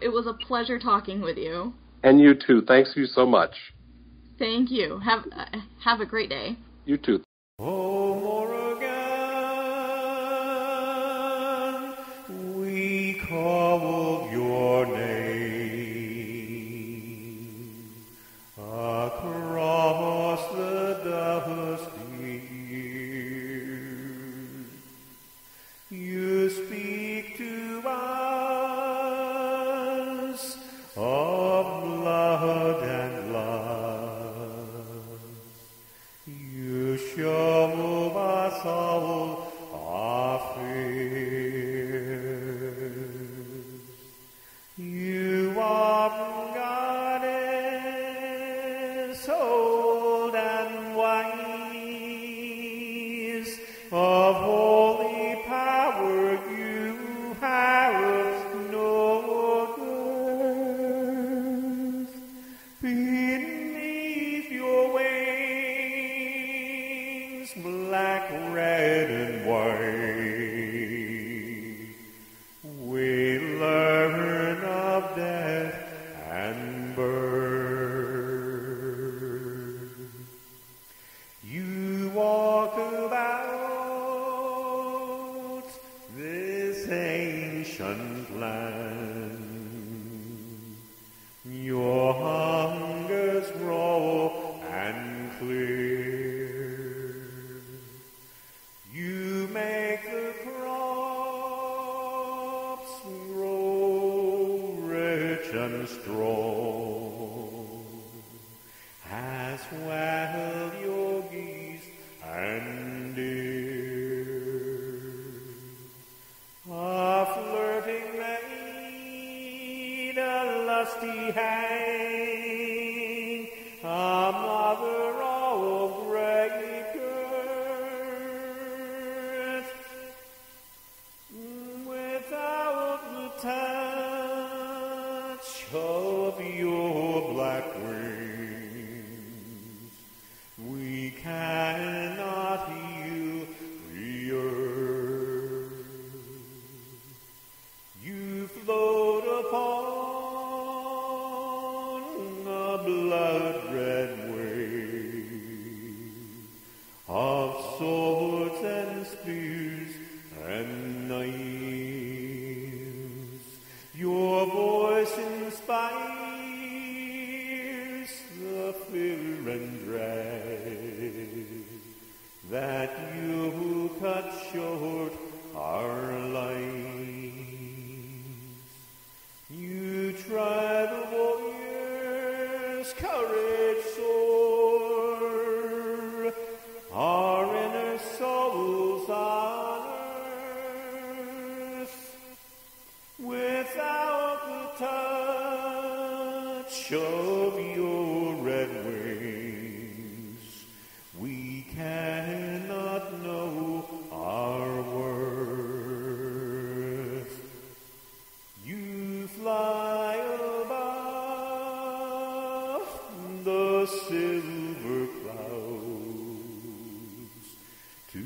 It was a pleasure talking with you. And you too. Thanks you so much. Thank you. Have a great day. You too. Oh, Morrigan, we call your name across the dusty years. You speak to us of blood and love, you show my soul our fears. You are goddess, old and wise, of holy power you have. Red and white, we learn of death and birth. You walk about patient land. Your hunger's raw and clear. You make the crops grow rich and strong, as well your geese and deer. Lusty hang, a mother of great girth. Without the touch of your black wings, we cannot heal the earth. You float upon blood-red wave of swords and spears and knives. Your voice inspires the fear and dread that you will cut short our lives. You try the courage soar, our inner souls on earth. Without the touch of your red wings, we cannot know our worth. You fly silver clouds to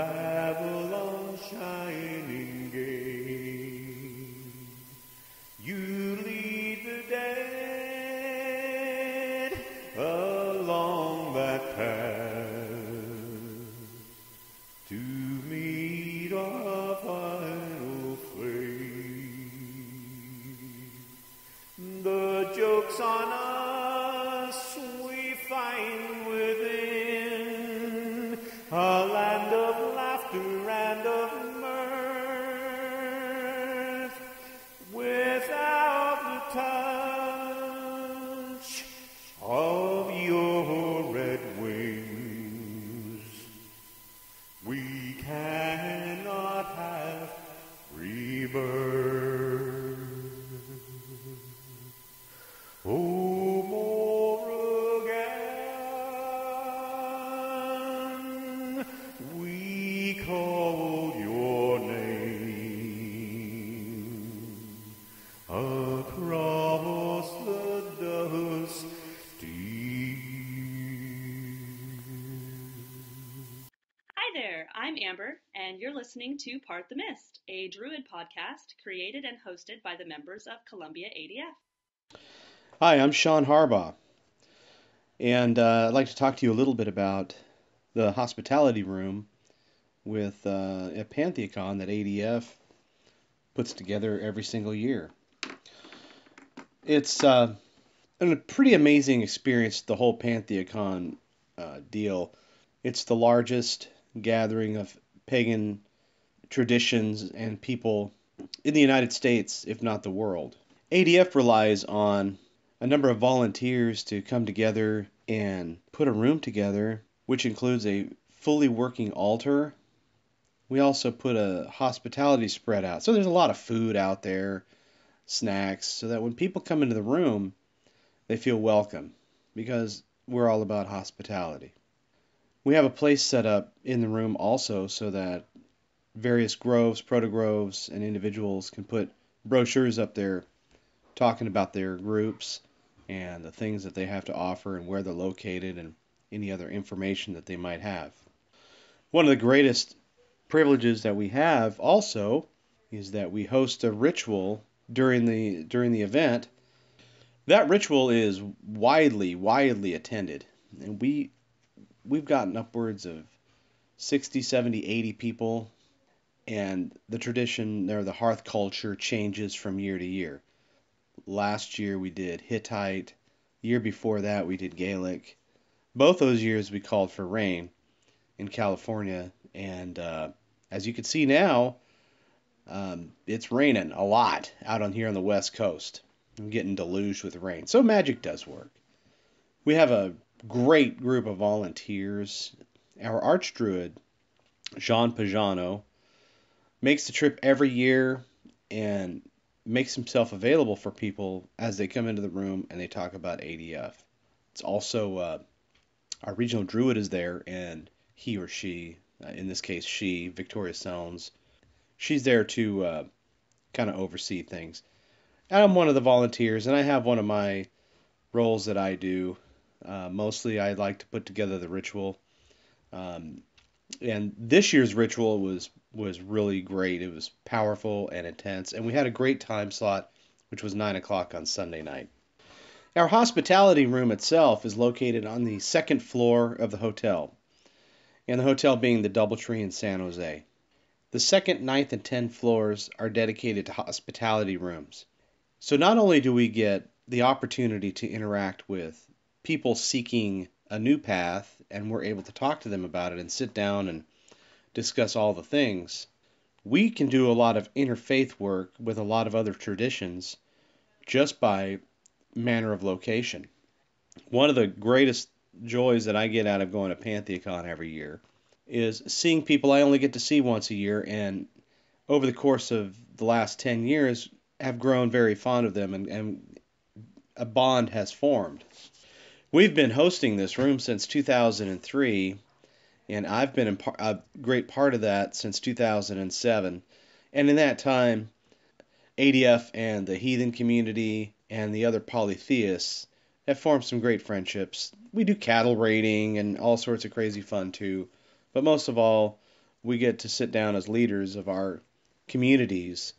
Avalon's shining gate. You lead the dead along that path to meet our final fate. The joke's on us. A land of laughter and of mirth, without the touch of your red wings, we cannot have rebirth. Oh, and you're listening to Part the Mist, a Druid podcast created and hosted by the members of Columbia ADF. Hi, I'm Sean Harbaugh, and I'd like to talk to you a little bit about the hospitality room with a Pantheacon that ADF puts together every single year. It's a pretty amazing experience, the whole Pantheacon deal. It's the largest gathering of pagan traditions and people in the United States, if not the world. ADF relies on a number of volunteers to come together and put a room together, which includes a fully working altar. We also put a hospitality spread out. So there's a lot of food out there, snacks, so that when people come into the room, they feel welcome because we're all about hospitality. We have a place set up in the room also so that various groves, proto-groves, and individuals can put brochures up there talking about their groups and the things that they have to offer and where they're located and any other information that they might have. One of the greatest privileges that we have also is that we host a ritual during the event. That ritual is widely attended, and we've gotten upwards of 60, 70, 80 people and the tradition there, the hearth culture changes from year to year. Last year we did Hittite. The year before that we did Gaelic. Both those years we called for rain in California, and as you can see now, it's raining a lot out on here on the West Coast. I'm getting deluged with rain. So magic does work. We have a great group of volunteers. Our Archdruid, Jean Pagano, makes the trip every year and makes himself available for people as they come into the room and they talk about ADF. It's also our regional druid is there, and he or she, in this case she, Victoria Sounds, she's there to kind of oversee things. I'm one of the volunteers, and I have one of my roles that I do. Mostly I like to put together the ritual. And this year's ritual was really great. It was powerful and intense, and we had a great time slot, which was 9 o'clock on Sunday night. Our hospitality room itself is located on the second floor of the hotel, and the hotel being the DoubleTree in San Jose. The second, 9th, and 10th floors are dedicated to hospitality rooms. So not only do we get the opportunity to interact with people seeking a new path, and we're able to talk to them about it and sit down and discuss all the things, we can do a lot of interfaith work with a lot of other traditions just by manner of location. One of the greatest joys that I get out of going to Pantheacon every year is seeing people I only get to see once a year, and over the course of the last 10 years have grown very fond of them, and a bond has formed. We've been hosting this room since 2003, and I've been a great part of that since 2007. And in that time, ADF and the heathen community and the other polytheists have formed some great friendships. We do cattle raiding and all sorts of crazy fun too. But most of all, we get to sit down as leaders of our communities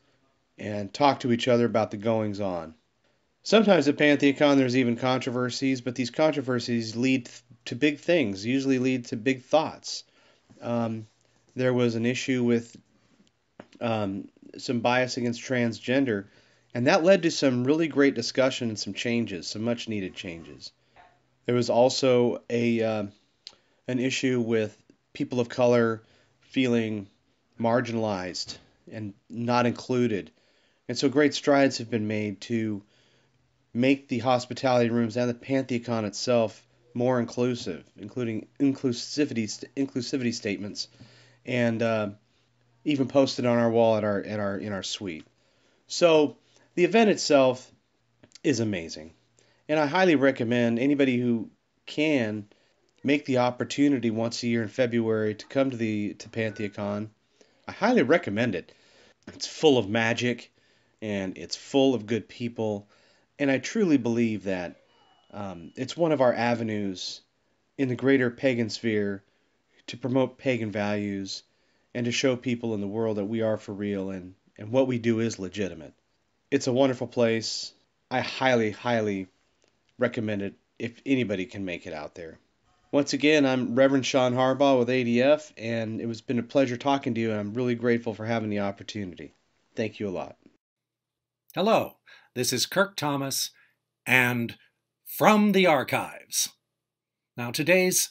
and talk to each other about the goings-on. Sometimes at Pantheacon there's even controversies, but these controversies lead to big things, usually lead to big thoughts. There was an issue with some bias against transgender, and that led to some really great discussion and some changes, some much-needed changes. There was also an issue with people of color feeling marginalized and not included. And so great strides have been made to make the hospitality rooms and the Pantheacon itself more inclusive, including inclusivity statements, and even posted on our wall at our suite. So the event itself is amazing, and I highly recommend anybody who can make the opportunity once a year in February to come to Pantheacon. I highly recommend it. It's full of magic, and it's full of good people, and I truly believe that it's one of our avenues in the greater pagan sphere to promote pagan values and to show people in the world that we are for real, and what we do is legitimate. It's a wonderful place. I highly, highly recommend it if anybody can make it out there. Once again, I'm Reverend Sean Harbaugh with ADF, and it's been a pleasure talking to you, and I'm really grateful for having the opportunity. Thank you a lot. Hello, this is Kirk Thomas, and From the Archives. Now, today's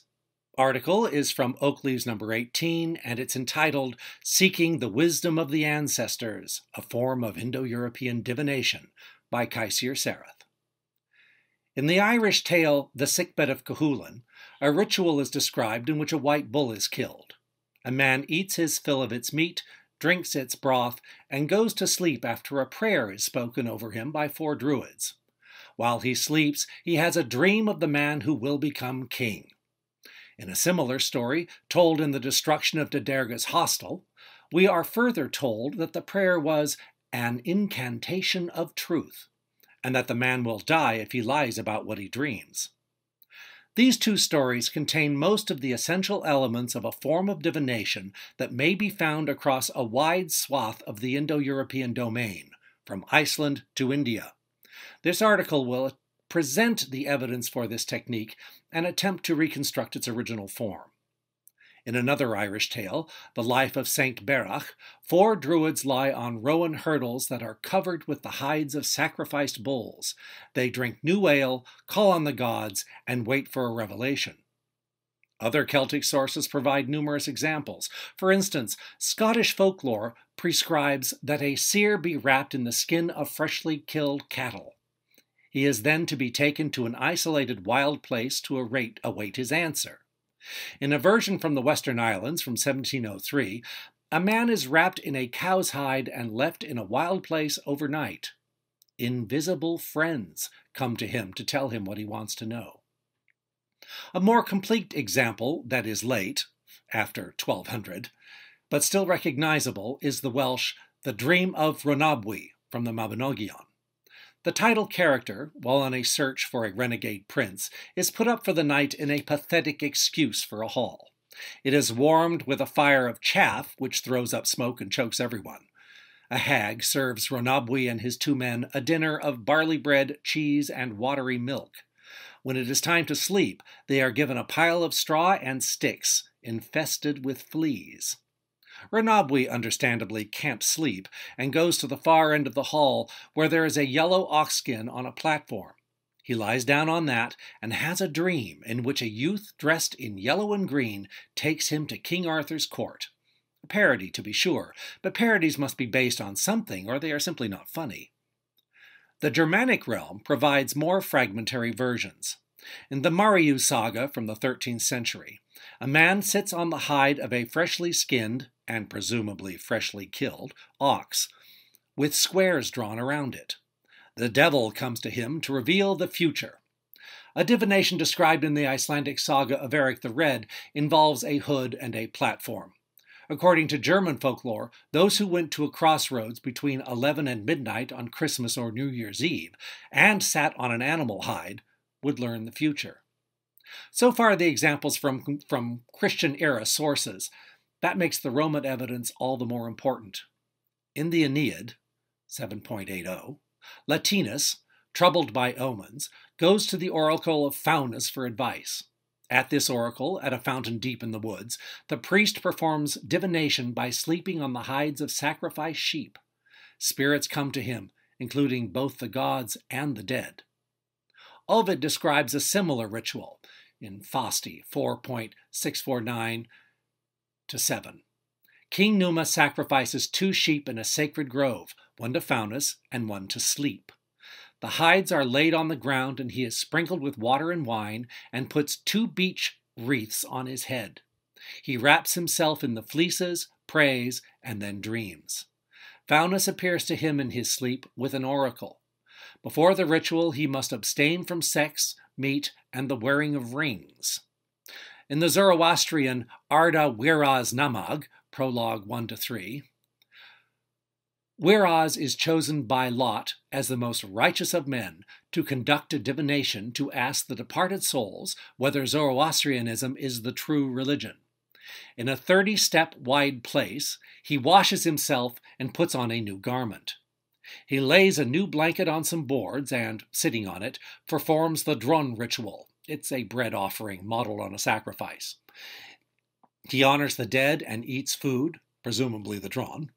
article is from Oak Leaves number 18, and it's entitled, Seeking the Wisdom of the Ancestors, a Form of Indo-European Divination, by Kaisir Sereth. In the Irish tale, The Sickbed of Cuchulainn, a ritual is described in which a white bull is killed. A man eats his fill of its meat, drinks its broth, and goes to sleep after a prayer is spoken over him by 4 druids. While he sleeps, he has a dream of the man who will become king. In a similar story, told in the destruction of Doderga's hostel, we are further told that the prayer was an incantation of truth, and that the man will die if he lies about what he dreams. These two stories contain most of the essential elements of a form of divination that may be found across a wide swath of the Indo-European domain, from Iceland to India. This article will present the evidence for this technique and attempt to reconstruct its original form. In another Irish tale, The Life of St. Berach, four druids lie on rowan hurdles that are covered with the hides of sacrificed bulls. They drink new ale, call on the gods, and wait for a revelation. Other Celtic sources provide numerous examples. For instance, Scottish folklore prescribes that a seer be wrapped in the skin of freshly killed cattle. He is then to be taken to an isolated wild place to await his answer. In a version from the Western Islands from 1703, a man is wrapped in a cow's hide and left in a wild place overnight. Invisible friends come to him to tell him what he wants to know. A more complete example that is late, after 1200, but still recognizable, is the Welsh The Dream of Rhonabwy from the Mabinogion. The title character, while on a search for a renegade prince, is put up for the night in a pathetic excuse for a haul. It is warmed with a fire of chaff, which throws up smoke and chokes everyone. A hag serves Rhonabwy and his two men a dinner of barley bread, cheese, and watery milk. When it is time to sleep, they are given a pile of straw and sticks, infested with fleas. Rhonabwy, understandably, can't sleep, and goes to the far end of the hall, where there is a yellow ox skin on a platform. He lies down on that, and has a dream in which a youth dressed in yellow and green takes him to King Arthur's court. A parody, to be sure, but parodies must be based on something, or they are simply not funny. The Germanic realm provides more fragmentary versions. In the Mariu saga from the 13th century, a man sits on the hide of a freshly skinned, and presumably freshly killed, ox, with squares drawn around it. The devil comes to him to reveal the future. A divination described in the Icelandic saga of Eric the Red involves a hood and a platform. According to German folklore, those who went to a crossroads between 11 and midnight on Christmas or New Year's Eve, and sat on an animal hide, would learn the future. So far the examples from Christian-era sources. That makes the Roman evidence all the more important. In the Aeneid, 7.80, Latinus, troubled by omens, goes to the oracle of Faunus for advice. At this oracle, at a fountain deep in the woods, the priest performs divination by sleeping on the hides of sacrificed sheep. Spirits come to him, including both the gods and the dead. Ovid describes a similar ritual in Fasti 4.649-7. King Numa sacrifices two sheep in a sacred grove, one to Faunus and one to Sleep. The hides are laid on the ground and he is sprinkled with water and wine and puts two beech wreaths on his head. He wraps himself in the fleeces, prays, and then dreams. Faunus appears to him in his sleep with an oracle. Before the ritual, he must abstain from sex, meat, and the wearing of rings. In the Zoroastrian Arda Wiraz Namag, prologue 1-3, Wiraz is chosen by lot as the most righteous of men to conduct a divination to ask the departed souls whether Zoroastrianism is the true religion. In a 30-step wide place, he washes himself and puts on a new garment. He lays a new blanket on some boards and, sitting on it, performs the Dron ritual. It's a bread offering modeled on a sacrifice. He honors the dead and eats food, presumably the Dron.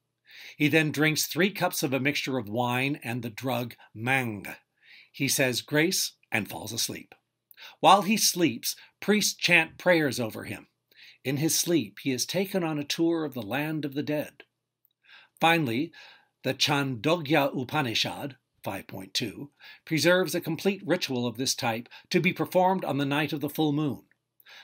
He then drinks 3 cups of a mixture of wine and the drug Mang. He says grace and falls asleep. While he sleeps, priests chant prayers over him. In his sleep, he is taken on a tour of the land of the dead. Finally, the Chandogya Upanishad, 5.2, preserves a complete ritual of this type to be performed on the night of the full moon.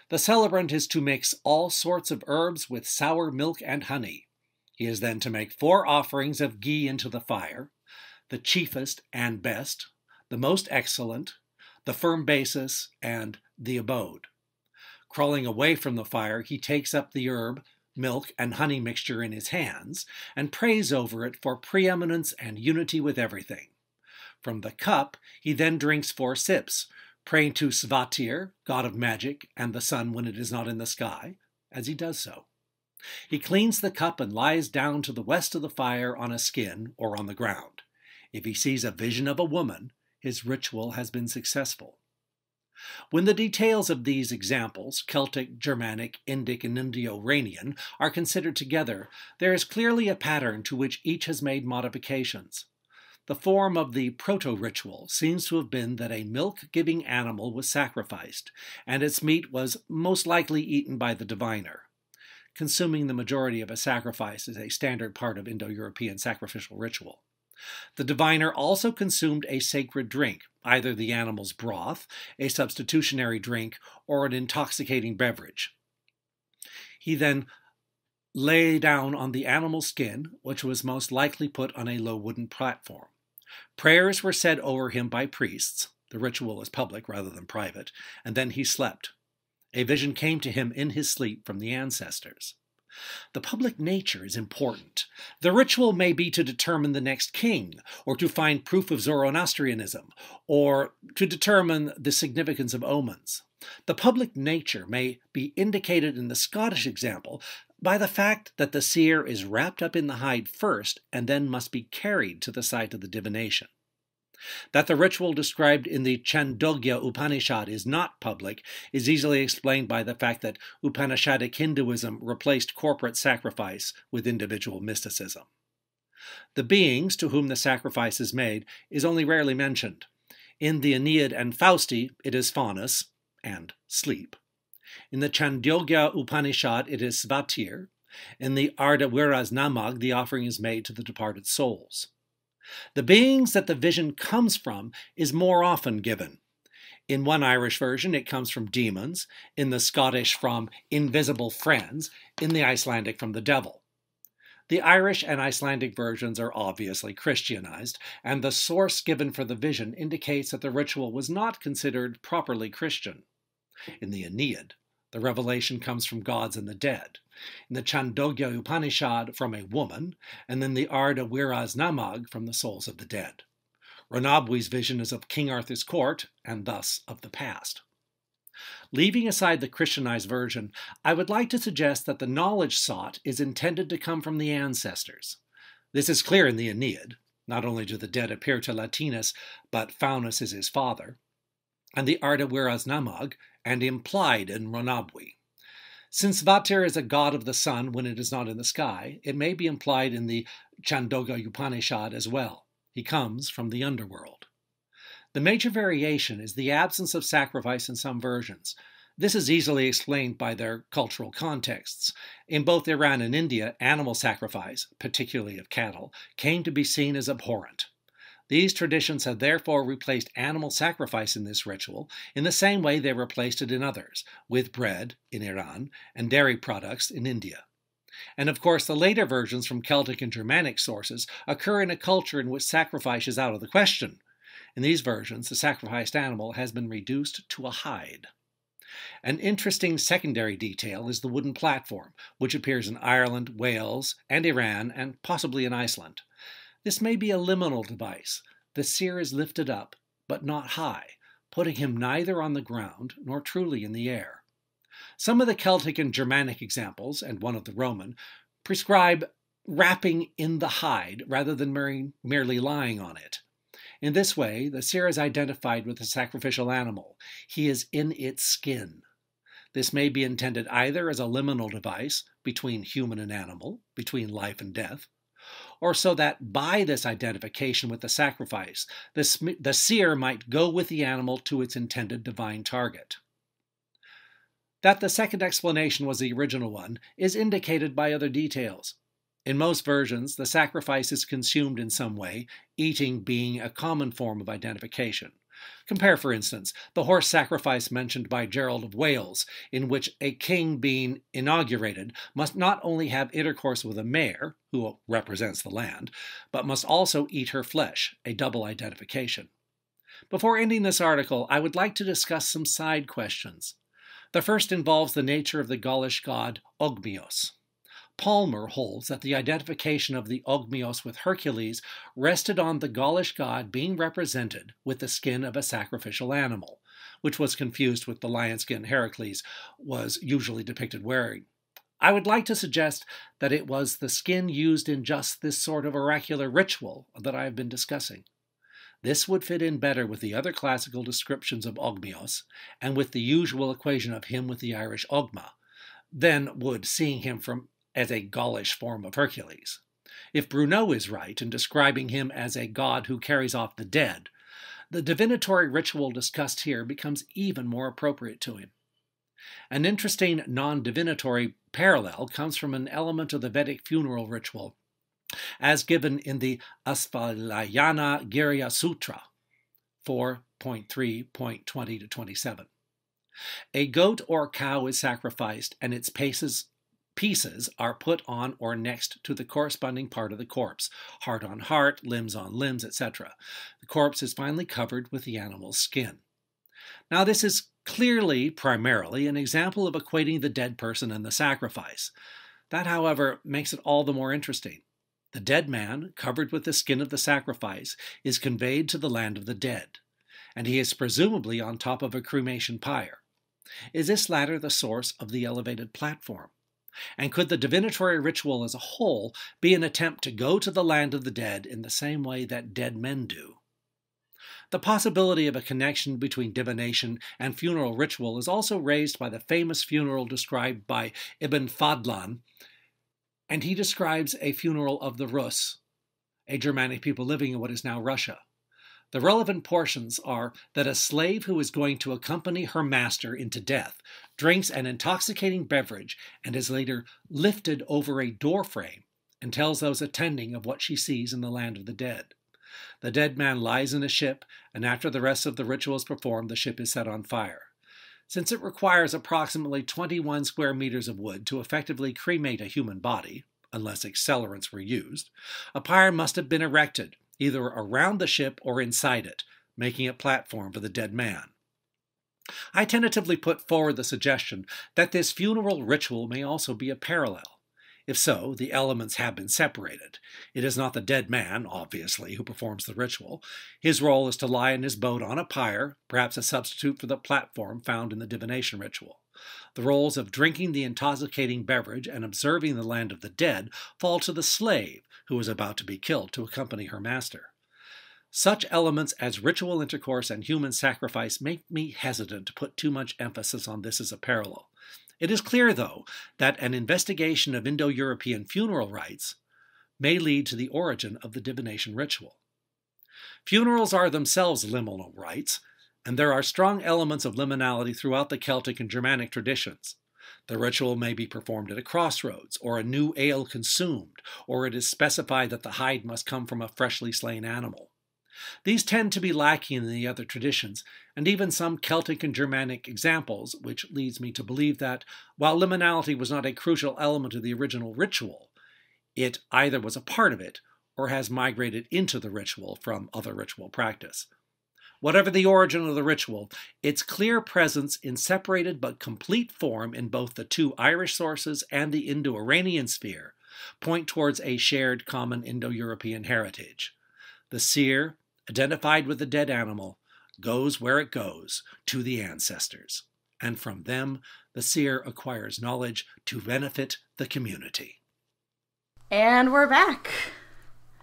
The celebrant is to mix all sorts of herbs with sour milk and honey. He is then to make 4 offerings of ghee into the fire, the chiefest and best, the most excellent, the firm basis, and the abode. Crawling away from the fire, he takes up the herb, milk and honey mixture in his hands, and prays over it for preeminence and unity with everything. From the cup, he then drinks 4 sips, praying to Svatir, god of magic, and the sun when it is not in the sky, as he does so. He cleans the cup and lies down to the west of the fire on a skin or on the ground. If he sees a vision of a woman, his ritual has been successful. When the details of these examples, Celtic, Germanic, Indic, and Indo-Iranian, are considered together, there is clearly a pattern to which each has made modifications. The form of the proto-ritual seems to have been that a milk-giving animal was sacrificed, and its meat was most likely eaten by the diviner. Consuming the majority of a sacrifice is a standard part of Indo-European sacrificial ritual. The diviner also consumed a sacred drink, either the animal's broth, a substitutionary drink, or an intoxicating beverage. He then lay down on the animal's skin, which was most likely put on a low wooden platform. Prayers were said over him by priests, the ritual is public rather than private, and then he slept. A vision came to him in his sleep from the ancestors. The public nature is important. The ritual may be to determine the next king, or to find proof of Zoroastrianism, or to determine the significance of omens. The public nature may be indicated in the Scottish example by the fact that the seer is wrapped up in the hide first and then must be carried to the site of the divination. That the ritual described in the Chandogya Upanishad is not public is easily explained by the fact that Upanishadic Hinduism replaced corporate sacrifice with individual mysticism. The beings to whom the sacrifice is made is only rarely mentioned. In the Aeneid and Fausti, it is Faunus and sleep. In the Chandogya Upanishad, it is Svatir. In the Ardhavira's Namag, the offering is made to the departed souls. The beings that the vision comes from is more often given. In one Irish version, it comes from demons, in the Scottish from invisible friends, in the Icelandic from the devil. The Irish and Icelandic versions are obviously Christianized, and the source given for the vision indicates that the ritual was not considered properly Christian. In the Aeneid, the revelation comes from gods and the dead. In the Chandogya Upanishad, from a woman, and in the Ardhavira's Namag, from the souls of the dead. Ronabwi's vision is of King Arthur's court, and thus of the past. Leaving aside the Christianized version, I would like to suggest that the knowledge sought is intended to come from the ancestors. This is clear in the Aeneid. Not only do the dead appear to Latinus, but Faunus is his father, and the Ardhavira's Namag, and implied in Ronabwi. Since Vatir is a god of the sun when it is not in the sky, it may be implied in the Chandogya Upanishad as well. He comes from the underworld. The major variation is the absence of sacrifice in some versions. This is easily explained by their cultural contexts. In both Iran and India, animal sacrifice, particularly of cattle, came to be seen as abhorrent. These traditions have therefore replaced animal sacrifice in this ritual in the same way they replaced it in others, with bread in Iran and dairy products in India. And of course, the later versions from Celtic and Germanic sources occur in a culture in which sacrifice is out of the question. In these versions, the sacrificed animal has been reduced to a hide. An interesting secondary detail is the wooden platform, which appears in Ireland, Wales, and Iran, and possibly in Iceland. This may be a liminal device. The seer is lifted up, but not high, putting him neither on the ground nor truly in the air. Some of the Celtic and Germanic examples, and one of the Roman, prescribe wrapping in the hide rather than merely lying on it. In this way, the seer is identified with the sacrificial animal. He is in its skin. This may be intended either as a liminal device between human and animal, between life and death, or so that by this identification with the sacrifice, the seer might go with the animal to its intended divine target. That the second explanation was the original one is indicated by other details. In most versions, the sacrifice is consumed in some way, eating being a common form of identification. Compare, for instance, the horse sacrifice mentioned by Gerald of Wales, in which a king being inaugurated must not only have intercourse with a mare, who represents the land, but must also eat her flesh, a double identification. Before ending this article, I would like to discuss some side questions. The first involves the nature of the Gaulish god Ogmios. Palmer holds that the identification of the Ogmios with Hercules rested on the Gaulish god being represented with the skin of a sacrificial animal, which was confused with the lion skin Heracles was usually depicted wearing. I would like to suggest that it was the skin used in just this sort of oracular ritual that I have been discussing. This would fit in better with the other classical descriptions of Ogmios, and with the usual equation of him with the Irish Ogma, than would seeing him as a Gaulish form of Hercules. If Bruneau is right in describing him as a god who carries off the dead, the divinatory ritual discussed here becomes even more appropriate to him. An interesting non-divinatory parallel comes from an element of the Vedic funeral ritual, as given in the Asvalayana Girya Sutra 4.3.20-27. A goat or cow is sacrificed, and its pieces are put on or next to the corresponding part of the corpse, heart on heart, limbs on limbs, etc. The corpse is finally covered with the animal's skin. Now, this is clearly, primarily, an example of equating the dead person and the sacrifice. That, however, makes it all the more interesting. The dead man, covered with the skin of the sacrifice, is conveyed to the land of the dead, and he is presumably on top of a cremation pyre. Is this latter the source of the elevated platform? And could the divinatory ritual as a whole be an attempt to go to the land of the dead in the same way that dead men do? The possibility of a connection between divination and funeral ritual is also raised by the famous funeral described by Ibn Fadlan, and he describes a funeral of the Rus, a Germanic people living in what is now Russia. The relevant portions are that a slave who is going to accompany her master into death drinks an intoxicating beverage and is later lifted over a doorframe and tells those attending of what she sees in the land of the dead. The dead man lies in a ship, and after the rest of the ritual is performed, the ship is set on fire. Since it requires approximately 21 square meters of wood to effectively cremate a human body, unless accelerants were used, a pyre must have been erected, either around the ship or inside it, making a platform for the dead man. I tentatively put forward the suggestion that this funeral ritual may also be a parallel. If so, the elements have been separated. It is not the dead man, obviously, who performs the ritual. His role is to lie in his boat on a pyre, perhaps a substitute for the platform found in the divination ritual. The roles of drinking the intoxicating beverage and observing the land of the dead fall to the slave, who is about to be killed to accompany her master. Such elements as ritual intercourse and human sacrifice make me hesitant to put too much emphasis on this as a parallel. It is clear, though, that an investigation of Indo-European funeral rites may lead to the origin of the divination ritual. Funerals are themselves liminal rites, and there are strong elements of liminality throughout the Celtic and Germanic traditions. The ritual may be performed at a crossroads, or a new ale consumed, or it is specified that the hide must come from a freshly slain animal. These tend to be lacking in the other traditions, and even some Celtic and Germanic examples, which leads me to believe that, while liminality was not a crucial element of the original ritual, it either was a part of it, or has migrated into the ritual from other ritual practice. Whatever the origin of the ritual, its clear presence in separated but complete form in both the two Irish sources and the Indo-Iranian sphere point towards a shared common Indo-European heritage. The seer, identified with the dead animal, goes where it goes, to the ancestors, and from them the seer acquires knowledge to benefit the community. And we're back.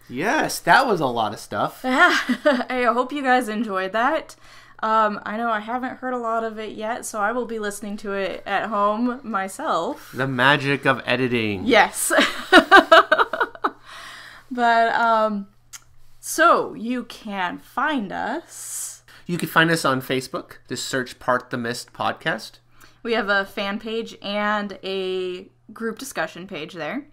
Yes, that was a lot of stuff. I hope you guys enjoyed that. I know I haven't heard a lot of it yet, so I will be listening to it at home myself. The magic of editing. Yes. But, so, you can find us. You can find us on Facebook. Just search Part the Mist podcast. We have a fan page and a group discussion page there.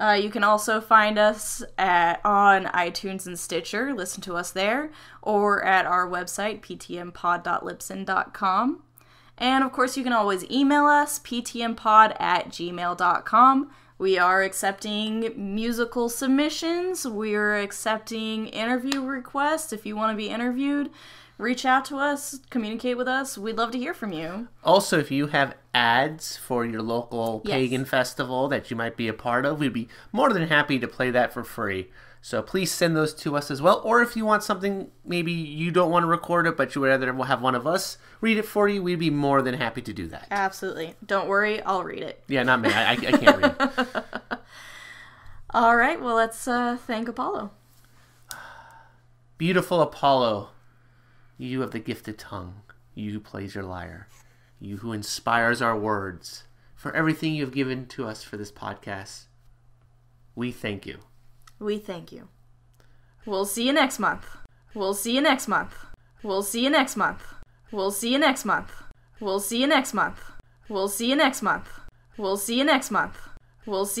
You can also find us on iTunes and Stitcher. Listen to us there. Or at our website, ptmpod.libsyn.com. And, of course, you can always email us, ptmpod@gmail.com. We are accepting musical submissions. We're accepting interview requests. If you want to be interviewed, reach out to us, communicate with us. We'd love to hear from you. Also, if you have ads for your local pagan festival that you might be a part of, we'd be more than happy to play that for free. So please send those to us as well. Or if you want something, maybe you don't want to record it, but you would rather have one of us read it for you, we'd be more than happy to do that. Absolutely. Don't worry, I'll read it. Yeah, not me. I can't read. All right, well, let's thank Apollo. Beautiful Apollo, you of the gifted tongue, you who plays your lyre, you who inspires our words, for everything you have given to us for this podcast, we thank you. We thank you. We'll see you next month. We'll see you next month. We'll see you next month. We'll see you next month. We'll see you next month. We'll see you next month. We'll see you next month. We'll see you.